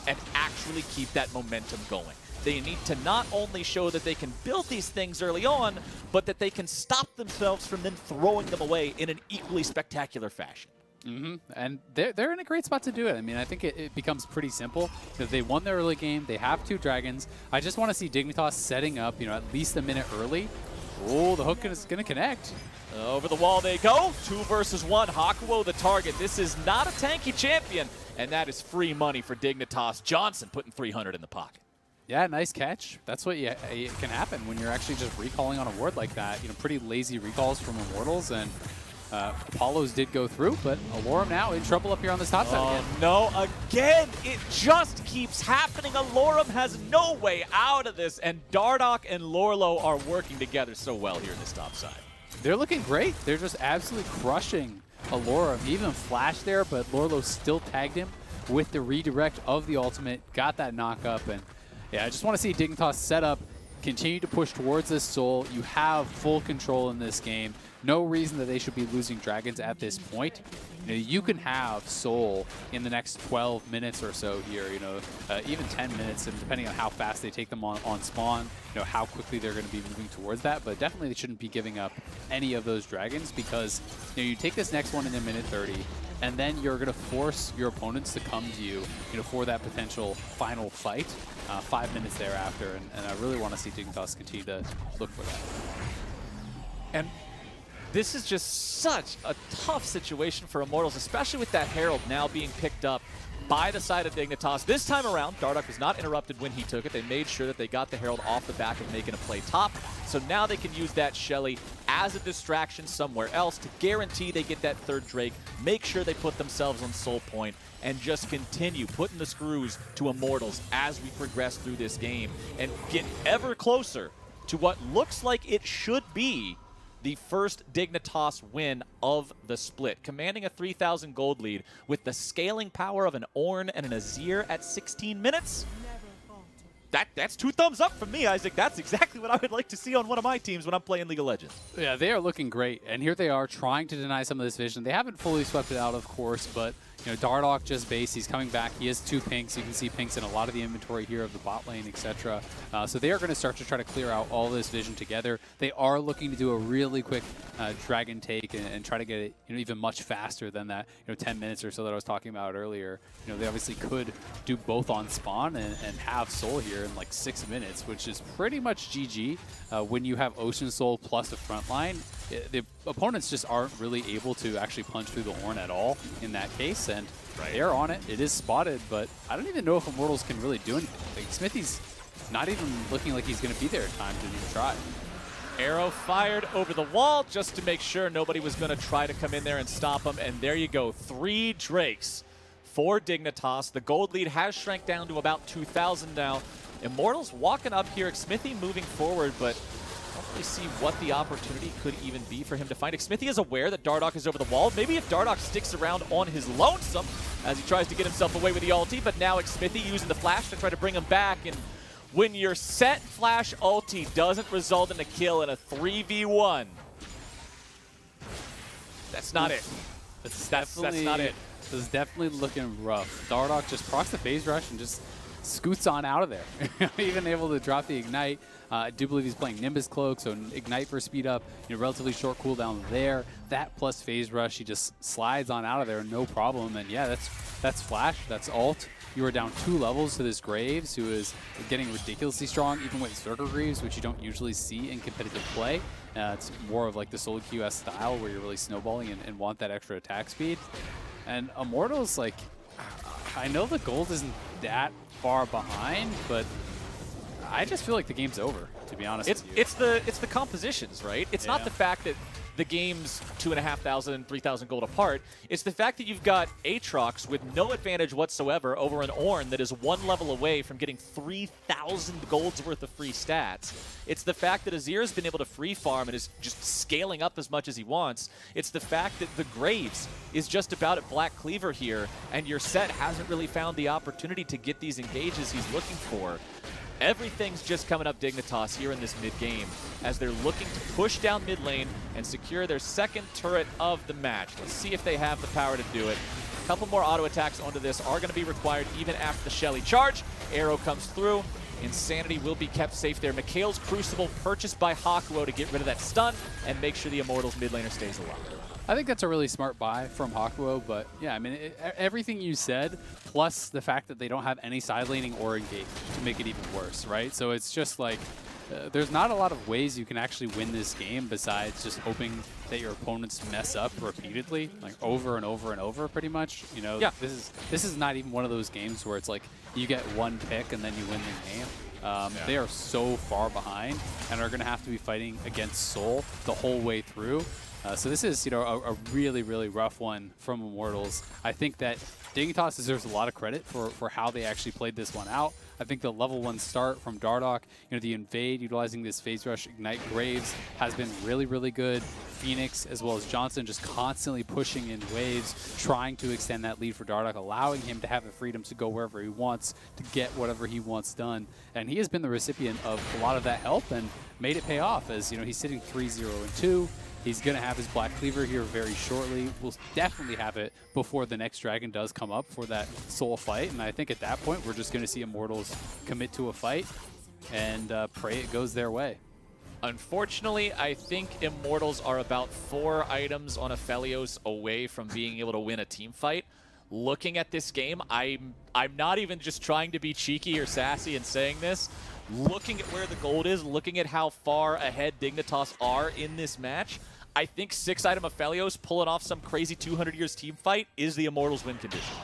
and actually keep that momentum going? They need to not only show that they can build these things early on, but that they can stop themselves from then throwing them away in an equally spectacular fashion. Mm-hmm. And they're, they're in a great spot to do it. I mean, I think it, it becomes pretty simple. If they won their early game, they have two dragons. I just want to see Dignitas setting up, you know, at least a minute early. Oh, the hook is going to connect. Over the wall they go. Two versus one. Hakuho the target. This is not a tanky champion. And that is free money for Dignitas. Johnsun putting three hundred in the pocket. Yeah, nice catch. That's what you, it can happen when you're actually just recalling on a ward like that. You know, pretty lazy recalls from Immortals, and uh, Apollo's did go through, but Allorim now in trouble up here on this top side again. Oh, no, again! It just keeps happening. Allorim has no way out of this, and Dardoch and Lourlo are working together so well here in this top side. They're looking great. They're just absolutely crushing Allorim. He even flashed there, but Lourlo still tagged him with the redirect of the ultimate, got that knock up, and yeah, I just want to see Dignitas set up, Continue to push towards this Soul. You have full control in this game. No reason that they should be losing dragons at this point. You know, you can have Soul in the next twelve minutes or so here, you know, uh, even ten minutes, and depending on how fast they take them on, on spawn, you know, how quickly they're going to be moving towards that. But definitely they shouldn't be giving up any of those dragons, because, you know, you take this next one in a minute thirty, and then you're going to force your opponents to come to you, you know, for that potential final fight uh, five minutes thereafter. And, and I really want to see Dignitas continue to look for that. And this is just such a tough situation for Immortals, especially with that Herald now being picked up by the side of Dignitas. This time around, Dardoch was not interrupted when he took it. They made sure that they got the Herald off the back of making a play top. So now they can use that Shelly as a distraction somewhere else to guarantee they get that third Drake, make sure they put themselves on Soul Point, and just continue putting the screws to Immortals as we progress through this game and get ever closer to what looks like it should be the first Dignitas win of the split, commanding a three thousand gold lead with the scaling power of an Ornn and an Azir at sixteen minutes. That, that's two thumbs up from me, Isaac. That's exactly what I would like to see on one of my teams when I'm playing League of Legends. Yeah, they are looking great, and here they are trying to deny some of this vision. They haven't fully swept it out, of course, but you know, Dardoch just base, he's coming back. He has two pinks. You can see pinks in a lot of the inventory here of the bot lane, et cetera. Uh, so they are going to start to try to clear out all this vision together. They are looking to do a really quick uh, dragon take and, and try to get it, you know, even much faster than that, you know, ten minutes or so that I was talking about earlier. You know, they obviously could do both on spawn and, and have Soul here in like six minutes, which is pretty much G G. Uh, when you have Ocean Soul plus the front line, it, the opponents just aren't really able to actually punch through the Ornn at all in that case. And right, they're on it. It is spotted, but I don't even know if Immortals can really do anything. Like, Xmithie's not even looking like he's going to be there at times. Didn't even try. Arrow fired over the wall just to make sure nobody was going to try to come in there and stop him. And there you go. Three Drakes for Dignitas. The gold lead has shrank down to about two thousand now. Immortals walking up here. Xmithie moving forward, but don't really see what the opportunity could even be for him to find. Xmithie is aware that Dardoch is over the wall. Maybe if Dardoch sticks around on his lonesome as he tries to get himself away with the ulti, but now Xmithie using the flash to try to bring him back. And when your set flash ulti doesn't result in a kill in a three v one, that's not it. That's, that's, that's not it. This is definitely looking rough. Dardoch just procs the phase rush and just scoots on out of there. Even able to drop the Ignite. Uh, I do believe he's playing Nimbus Cloak, so Ignite for speed up, you know, relatively short cooldown there. That plus Phase Rush, he just slides on out of there, no problem. And yeah, that's that's Flash, that's Alt. You are down two levels to this Graves, who is getting ridiculously strong, even with Zerker Greaves, which you don't usually see in competitive play. Uh, it's more of like the solo Q S style, where you're really snowballing and, and want that extra attack speed. And Immortals, like, I know the gold isn't that far behind, but I just feel like the game's over, to be honest it's, with you. It's the, it's the compositions, right? It's yeah. not the fact that the game's two thousand five hundred, three thousand gold apart. It's the fact that you've got Aatrox with no advantage whatsoever over an Ornn that is one level away from getting three thousand gold's worth of free stats. It's the fact that Azir's been able to free farm and is just scaling up as much as he wants. It's the fact that the Graves is just about at Black Cleaver here, and your set hasn't really found the opportunity to get these engages he's looking for. Everything's just coming up Dignitas here in this mid-game as they're looking to push down mid lane and secure their second turret of the match. Let's see if they have the power to do it. A couple more auto attacks onto this are going to be required even after the Shelly charge. Arrow comes through. Insanity will be kept safe there. Mikhail's Crucible purchased by Hakuho to get rid of that stun and make sure the Immortals mid laner stays alive. I think that's a really smart buy from Hakuho, but yeah, I mean, it, everything you said, plus the fact that they don't have any side laning or engage to make it even worse, right? So it's just like, uh, there's not a lot of ways you can actually win this game besides just hoping that your opponents mess up repeatedly, like over and over and over pretty much. You know, yeah. this is this is not even one of those games where it's like you get one pick and then you win the game. Um, yeah. They are so far behind and are going to have to be fighting against Soul the whole way through. Uh, so this is, you know, a, a really, really rough one from Immortals. I think that Dignitas deserves a lot of credit for, for how they actually played this one out. I think the level one start from Dardoch, you know, the invade utilizing this phase rush ignite Graves has been really, really good. Fenix as well as Johnsun just constantly pushing in waves, trying to extend that lead for Dardoch, allowing him to have the freedom to go wherever he wants, to get whatever he wants done. And he has been the recipient of a lot of that help and made it pay off, as you know, he's sitting three zero and two. He's going to have his Black Cleaver here very shortly. We'll definitely have it before the next Dragon does come up for that soul fight. And I think at that point, we're just going to see Immortals commit to a fight and uh, pray it goes their way. Unfortunately, I think Immortals are about four items on Aphelios away from being able to win a team fight. Looking at this game, I'm, I'm not even just trying to be cheeky or sassy in saying this. Looking at where the gold is, looking at how far ahead Dignitas are in this match, I think six-item Aphelios pulling off some crazy two hundred years team fight is the Immortals win condition.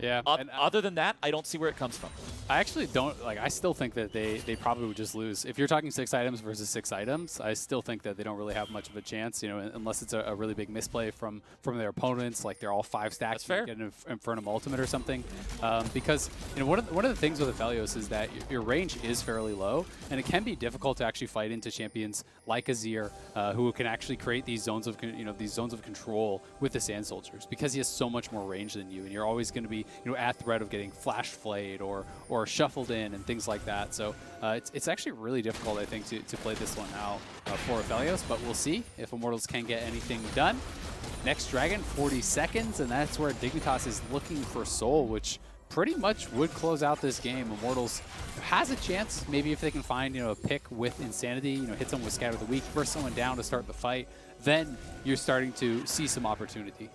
Yeah. Uh, and, uh, other than that, I don't see where it comes from. I actually don't, like, I still think that they, they probably would just lose. If you're talking six items versus six items, I still think that they don't really have much of a chance, you know, unless it's a, a really big misplay from, from their opponents, like they're all five stacks. That's fair. Get an Infernum Ultimate or something. Um, because, you know, one of, the, one of the things with Aphelios is that your range is fairly low, and it can be difficult to actually fight into champions like Azir, uh, who can actually create these zones of, you know, these zones of control with the Sand Soldiers, because he has so much more range than you, and you're always going to be, you know, at threat of getting flash flayed or or shuffled in and things like that. So uh, it's, it's actually really difficult, I think, to, to play this one out uh, for Aphelios, but we'll see if Immortals can get anything done. Next Dragon, forty seconds, and that's where Dignitas is looking for Soul, which pretty much would close out this game. Immortals has a chance, maybe if they can find, you know, a pick with Insanity, you know, hit someone with Scatter of the Week, burst someone down to start the fight, then you're starting to see some opportunity.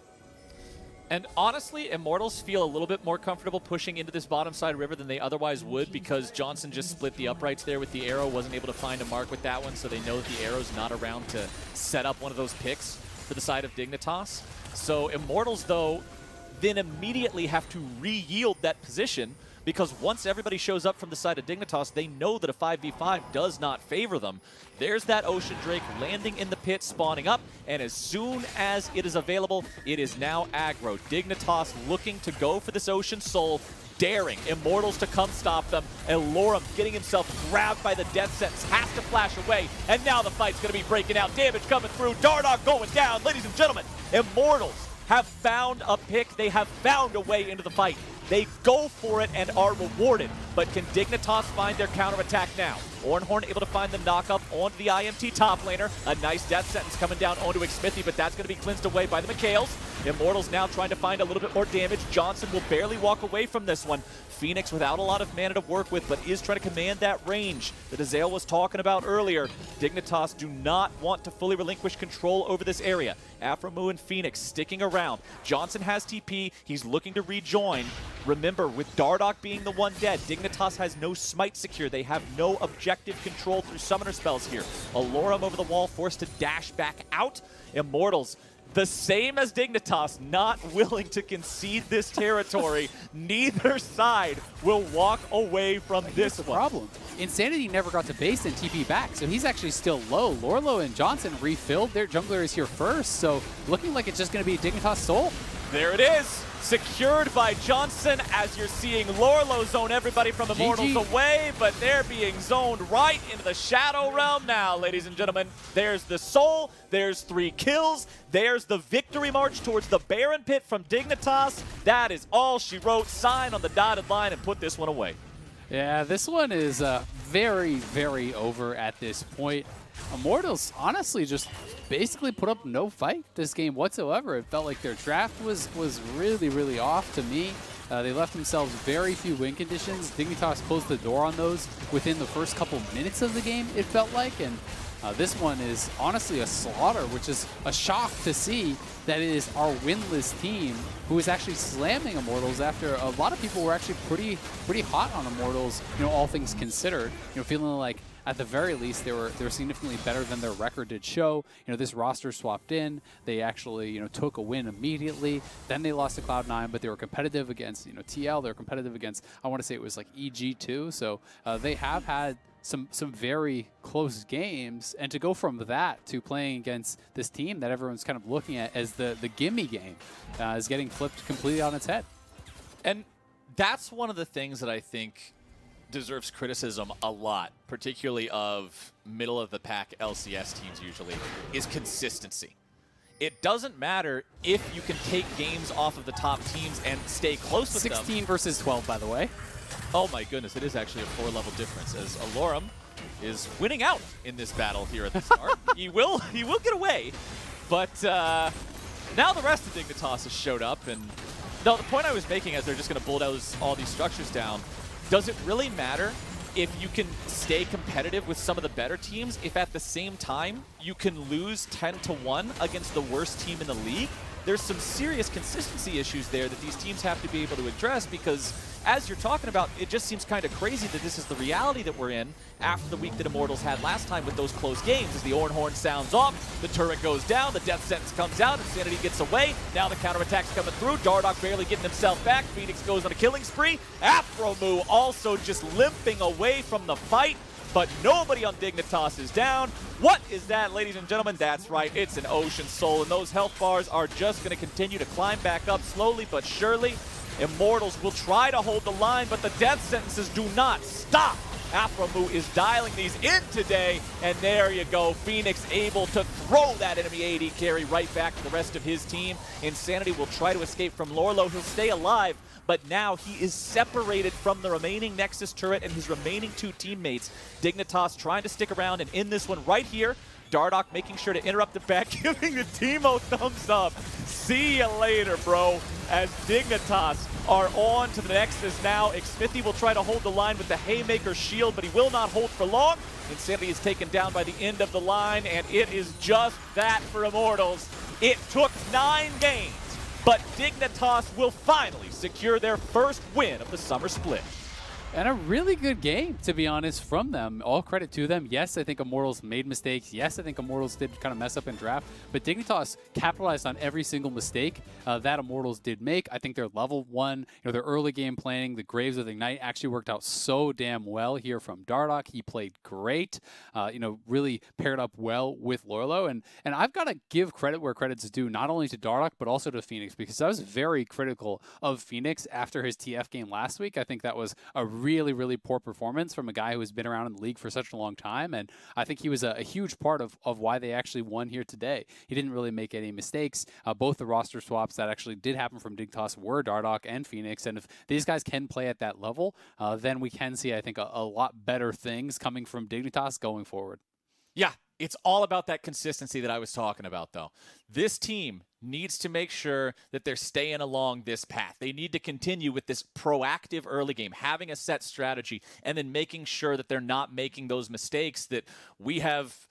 And honestly, Immortals feel a little bit more comfortable pushing into this bottom side river than they otherwise would, because Johnsun just split the uprights there with the arrow, wasn't able to find a mark with that one, so they know that the arrow's not around to set up one of those picks for the side of Dignitas. So Immortals, though, then immediately have to re-yield that position, because once everybody shows up from the side of Dignitas, they know that a five v five does not favor them. There's that Ocean Drake landing in the pit, spawning up, and as soon as it is available, it is now aggro. Dignitas looking to go for this Ocean Soul, daring Immortals to come stop them. Allorim getting himself grabbed by the death sentence, has to flash away, and now the fight's going to be breaking out. Damage coming through, Dardoch going down. Ladies and gentlemen, Immortals have found a pick. They have found a way into the fight. They go for it and are rewarded, but can Dignitas find their counterattack now? Ornhorn able to find the knock-up onto the I M T top laner. A nice death sentence coming down onto Xmithie, but that's going to be cleansed away by the Mikhails. Immortals now trying to find a little bit more damage. Johnsun will barely walk away from this one. Fenix without a lot of mana to work with, but is trying to command that range that Azale was talking about earlier. Dignitas do not want to fully relinquish control over this area. Aphromoo and Fenix sticking around. Johnsun has T P. He's looking to rejoin. Remember, with Dardoch being the one dead, Dignitas has no smite secure. They have no objective control through summoner spells here. Allorim over the wall, forced to dash back out. Immortals, the same as Dignitas, not willing to concede this territory. Neither side will walk away from like, this one. Problem. Insanity never got to base and T P back, so he's actually still low. Lourlo and Johnsun refilled their jungler is here first, so looking like it's just going to be Dignitas Soul. There it is, secured by Johnsun, as you're seeing Lourlo zone everybody from Immortals G G away, but they're being zoned right into the Shadow Realm now, ladies and gentlemen. There's the Soul, there's three kills, there's the victory march towards the Baron Pit from Dignitas. That is all she wrote. Sign on the dotted line and put this one away. Yeah, this one is uh, very, very over at this point. Immortals honestly just basically put up no fight this game whatsoever. It felt like their draft was was really, really off to me. Uh, they left themselves very few win conditions. Dignitas closed the door on those within the first couple minutes of the game, it felt like. And uh, this one is honestly a slaughter, which is a shock to see that it is our winless team who is actually slamming Immortals after a lot of people were actually pretty pretty hot on Immortals, you know, all things considered. You know, feeling like at the very least, they were they were significantly better than their record did show. You know, this roster swapped in. They actually, you know, took a win immediately. Then they lost to Cloud nine, but they were competitive against, you know, T L. They were competitive against, I want to say it was like E G too. So uh, they have had some some very close games, and to go from that to playing against this team that everyone's kind of looking at as the the gimme game uh, is getting flipped completely on its head. And that's one of the things that I think deserves criticism a lot, particularly of middle-of-the-pack L C S teams usually, is consistency. It doesn't matter if you can take games off of the top teams and stay close with them. sixteen versus twelve, by the way. Oh my goodness, it is actually a four-level difference, as Allorim is winning out in this battle here at the start. he will he will get away, but uh, now the rest of Dignitas has showed up. And no, the point I was making is they're just going to bulldoze all these structures down. Does it really matter if you can stay competitive with some of the better teams if at the same time you can lose ten to one against the worst team in the league? There's some serious consistency issues there that these teams have to be able to address, because as you're talking about, it just seems kind of crazy that this is the reality that we're in after the week that Immortals had last time with those close games. As the Ornn Horn sounds off, the turret goes down, the death sentence comes out, Insanity gets away, now the counterattack's coming through, Dardoch barely getting himself back, Fenix goes on a killing spree, Aphromoo also just limping away from the fight, but nobody on Dignitas is down. What is that, ladies and gentlemen? That's right, it's an Ocean Soul, and those health bars are just gonna continue to climb back up slowly but surely. Immortals will try to hold the line, but the death sentences do not stop. Aphromoo is dialing these in today, and there you go. Fenix able to throw that enemy A D carry right back to the rest of his team. Insanity will try to escape from Lourlo. He'll stay alive, but now he is separated from the remaining Nexus turret and his remaining two teammates. Dignitas trying to stick around and end this one right here. Dardoch making sure to interrupt the back, giving the Teemo thumbs up. See you later, bro, as Dignitas are on to the Nexus now. Xmithie will try to hold the line with the Haymaker shield, but he will not hold for long. Insanity is taken down by the end of the line, and it is just that for Immortals. It took nine games, but Dignitas will finally secure their first win of the Summer Split. And a really good game, to be honest, from them. All credit to them. Yes, I think Immortals made mistakes. Yes, I think Immortals did kind of mess up in draft. But Dignitas capitalized on every single mistake uh, that Immortals did make. I think their level one, you know, their early game planning, the Graves of Ignite actually worked out so damn well here from Dardoch. He played great, uh, you know, really paired up well with Lourlo. And, and I've got to give credit where credit's due, not only to Dardoch, but also to Fenix, because I was very critical of Fenix after his T F game last week. I think that was a really really, really poor performance from a guy who has been around in the league for such a long time, and I think he was a, a huge part of, of why they actually won here today. He didn't really make any mistakes. Uh, both the roster swaps that actually did happen from Dignitas were Dardoch and Fenix, and if these guys can play at that level, uh, then we can see, I think, a, a lot better things coming from Dignitas going forward. Yeah, it's all about that consistency that I was talking about, though. This team needs to make sure that they're staying along this path. They need to continue with this proactive early game, having a set strategy, and then making sure that they're not making those mistakes that we have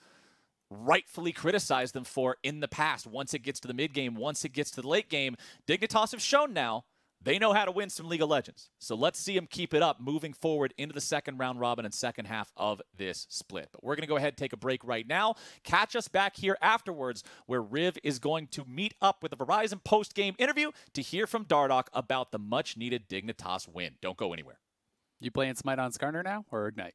rightfully criticized them for in the past. Once it gets to the mid game, once it gets to the late game, Dignitas have shown now they know how to win some League of Legends. So let's see them keep it up moving forward into the second round robin and second half of this split. But we're going to go ahead and take a break right now. Catch us back here afterwards, where Riv is going to meet up with a Verizon post-game interview to hear from Dardoch about the much-needed Dignitas win. Don't go anywhere. You playing Smite on Skarner now or Ignite?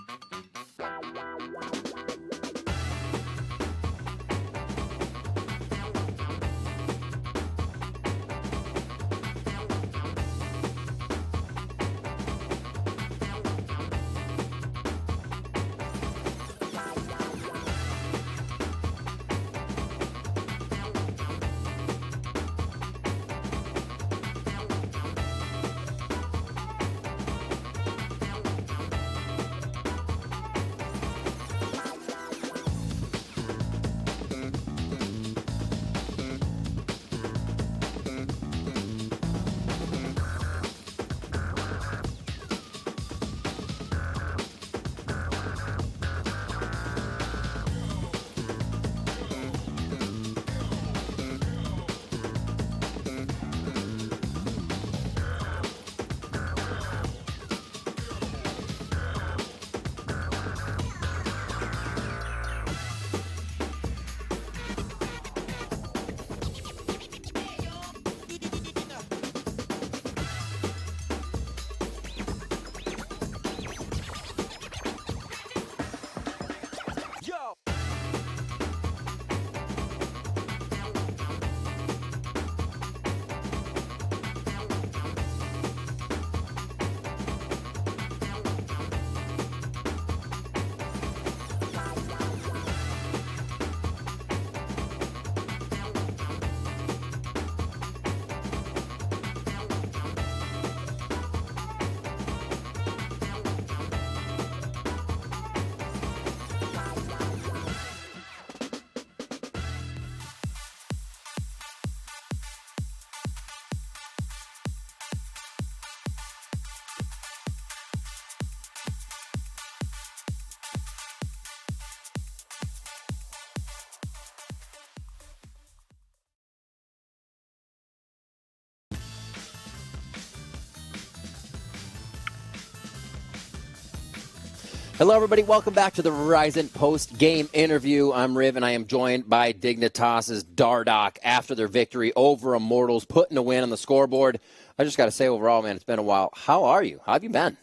Hello, everybody. Welcome back to the Verizon post-game interview. I'm Riv, and I am joined by Dignitas' Dardoch after their victory over Immortals, putting a win on the scoreboard. I just got to say, overall, man, it's been a while. How are you? How have you been?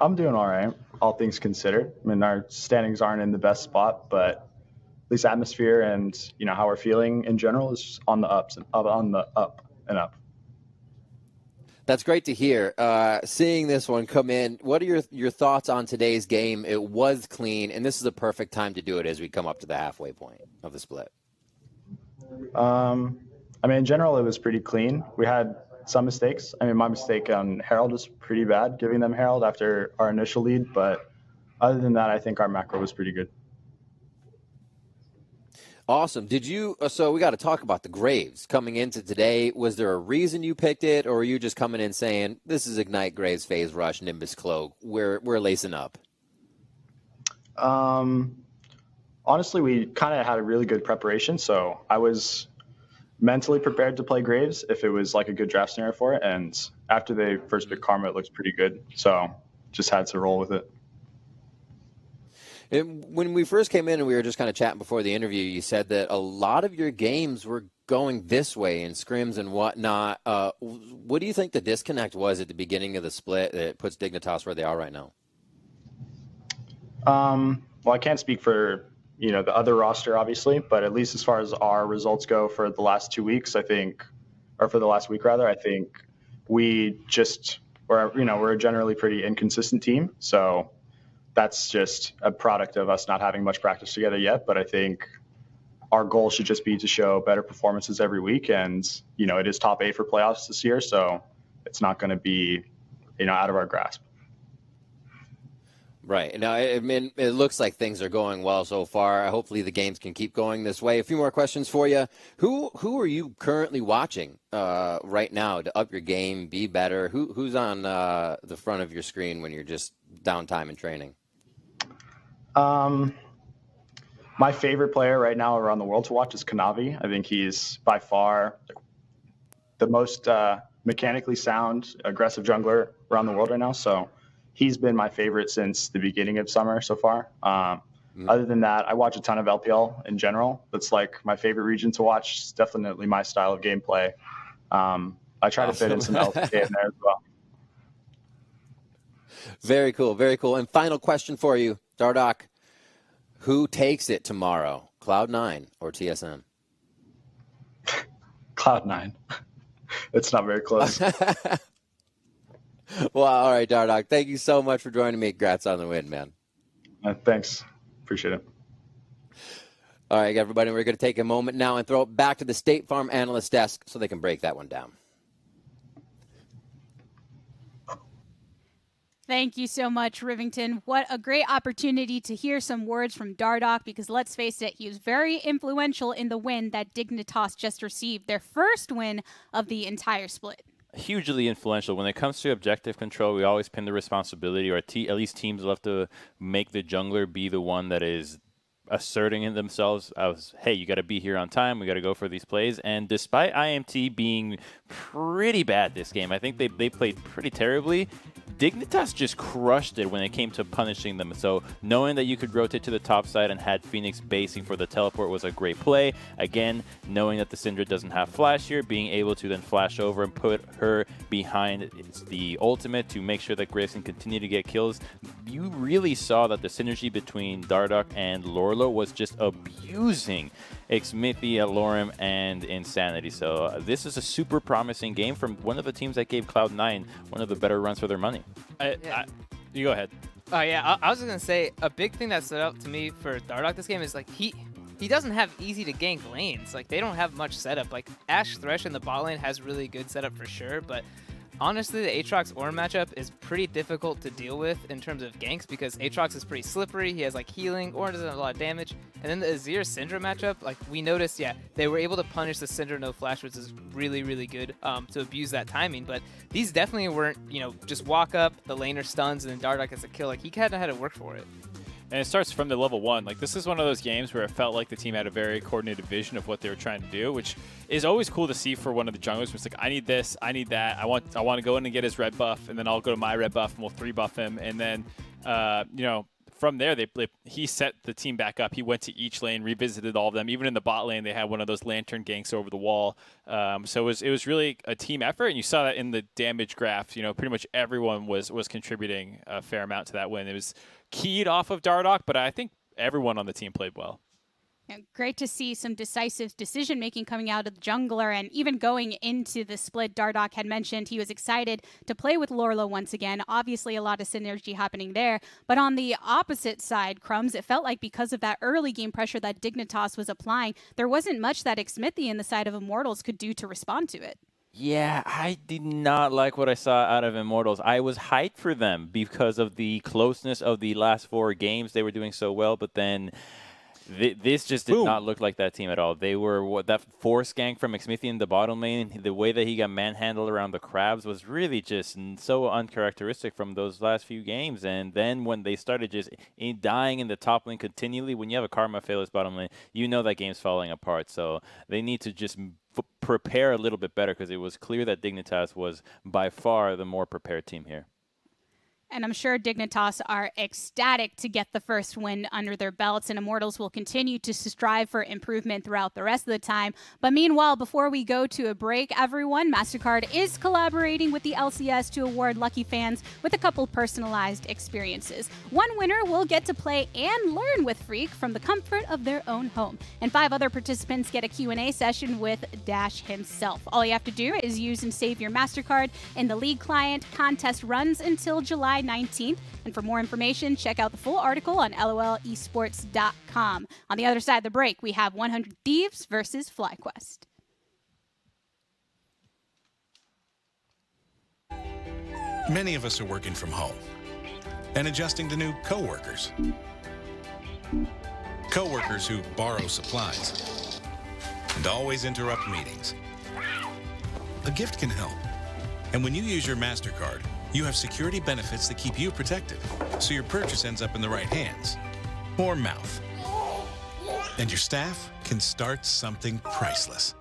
I'm doing all right, all things considered. I mean, our standings aren't in the best spot, but at least atmosphere and, you know, how we're feeling in general is on the ups and up, on the up and up. That's great to hear. Uh, seeing this one come in, what are your your thoughts on today's game? It was clean, and this is a perfect time to do it as we come up to the halfway point of the split. Um, I mean, in general, it was pretty clean. We had some mistakes. I mean, my mistake on Herald was pretty bad, giving them Herald after our initial lead. But other than that, I think our macro was pretty good. Awesome. Did you, so we got to talk about the Graves coming into today. Was there a reason you picked it, or are you just coming in saying, this is Ignite, Graves, Phase Rush, Nimbus Cloak, we're, we're lacing up? Um, honestly, we kind of had a really good preparation, so I was mentally prepared to play Graves if it was like a good draft scenario for it, and after they first picked Karma, it looks pretty good, so just had to roll with it. It, when we first came in and we were just kind of chatting before the interview, you said that a lot of your games were going this way in scrims and whatnot. Uh, what do you think the disconnect was at the beginning of the split that puts Dignitas where they are right now? Um, well, I can't speak for, you know, the other roster, obviously, but at least as far as our results go for the last two weeks, I think, or for the last week, rather, I think we just, or, you know, we're a generally pretty inconsistent team, so that's just a product of us not having much practice together yet. But I think our goal should just be to show better performances every week. And, you know, it is top eight for playoffs this year, so it's not going to be, you know, out of our grasp. Right. Now, I mean, it looks like things are going well so far. Hopefully the games can keep going this way. A few more questions for you. Who who are you currently watching uh, right now to up your game, be better? Who Who's on uh, the front of your screen when you're just downtime and training? Um, my favorite player right now around the world to watch is Kanavi. I think he's by far the most uh, mechanically sound, aggressive jungler around the world right now. So he's been my favorite since the beginning of summer so far. Um, mm-hmm. Other than that, I watch a ton of L P L in general. That's like my favorite region to watch. It's definitely my style of gameplay. Um, I try awesome. to fit in some L P L in there as well. Very cool, very cool. And final question for you, Dardoch. Who takes it tomorrow, Cloud nine or T S M? Cloud nine. It's not very close. Well, all right, Dardoch. Thank you so much for joining me. Congrats on the win, man. Uh, thanks. Appreciate it. All right, everybody, we're going to take a moment now and throw it back to the State Farm analyst desk so they can break that one down. Thank you so much, Rivington. What a great opportunity to hear some words from Dardoch, because let's face it, he was very influential in the win that Dignitas just received, their first win of the entire split. Hugely influential. When it comes to objective control, we always pin the responsibility, or te at least teams love to make the jungler be the one that is asserting in themselves as, hey, you got to be here on time, we got to go for these plays. And despite I M T being pretty bad this game, I think they, they played pretty terribly, Dignitas just crushed it when it came to punishing them. So knowing that you could rotate to the top side and had Fenix basing for the teleport was a great play. Again, knowing that the Syndra doesn't have flash here, being able to then flash over and put her behind the ultimate to make sure that Graves can continue to get kills. You really saw that the synergy between Dardoch and Lourlo was just abusing Xmithie, Allorim, and Insanity. So uh, this is a super promising game from one of the teams that gave Cloud nine one of the better runs for their money. I, yeah. I, you go ahead. Oh, uh, yeah. I, I was just going to say, a big thing that stood out to me for Dardoch this game is, like, he he doesn't have easy-to-gank lanes. Like, they don't have much setup. Like, Ashe Thresh in the bot lane has really good setup for sure, but honestly, the Aatrox Ornn matchup is pretty difficult to deal with in terms of ganks, because Aatrox is pretty slippery, he has like healing, Ornn doesn't have a lot of damage, and then the Azir Syndra matchup, like we noticed, yeah, they were able to punish the Syndra no flash, which is really, really good um, to abuse that timing, but these definitely weren't, you know, just walk up, the laner stuns, and then Dardoch gets a kill. Like, he kind of had to work for it. And it starts from the level one. Like, this is one of those games where it felt like the team had a very coordinated vision of what they were trying to do, which is always cool to see for one of the junglers. It's like, I need this, I need that. I want, I want to go in and get his red buff, and then I'll go to my red buff, and we'll three buff him. And then, uh, you know, from there, they, they he set the team back up. He went to each lane, revisited all of them. Even in the bot lane, they had one of those lantern ganks over the wall. Um, so it was it was really a team effort, and you saw that in the damage graph. You know, pretty much everyone was was contributing a fair amount to that win. It was keyed off of Dardoch, but I think everyone on the team played well. Yeah, great to see some decisive decision-making coming out of the jungler, and even going into the split, Dardoch had mentioned he was excited to play with Lourlo once again. Obviously, a lot of synergy happening there. But on the opposite side, Crumbs, it felt like because of that early game pressure that Dignitas was applying, there wasn't much that Xmithie and the side of Immortals could do to respond to it. Yeah, I did not like what I saw out of Immortals. I was hyped for them because of the closeness of the last four games. They were doing so well, but then Th this just did Boom. not look like that team at all. They were what, that force gank from Xmithie in the bottom lane, the way that he got manhandled around the crabs was really just so uncharacteristic from those last few games. And then when they started just in dying in the top lane continually, when you have a Karma Phyllis bottom lane, you know that game's falling apart. So they need to just f prepare a little bit better, because it was clear that Dignitas was by far the more prepared team here. And I'm sure Dignitas are ecstatic to get the first win under their belts, and Immortals will continue to strive for improvement throughout the rest of the time. But meanwhile, before we go to a break, everyone, MasterCard is collaborating with the L C S to award lucky fans with a couple personalized experiences. One winner will get to play and learn with Freak from the comfort of their own home. And five other participants get a Q and A session with Dash himself. All you have to do is use and save your MasterCard in the League client. Contest runs until July nineteenth, and for more information, check out the full article on L O L esports dot com. On the other side of the break, we have one hundred Thieves versus FlyQuest. Many of us are working from home and adjusting to new coworkers. Coworkers who borrow supplies and always interrupt meetings. A gift can help, and when you use your MasterCard, you have security benefits that keep you protected, so your purchase ends up in the right hands or mouth, and your staff can start something priceless.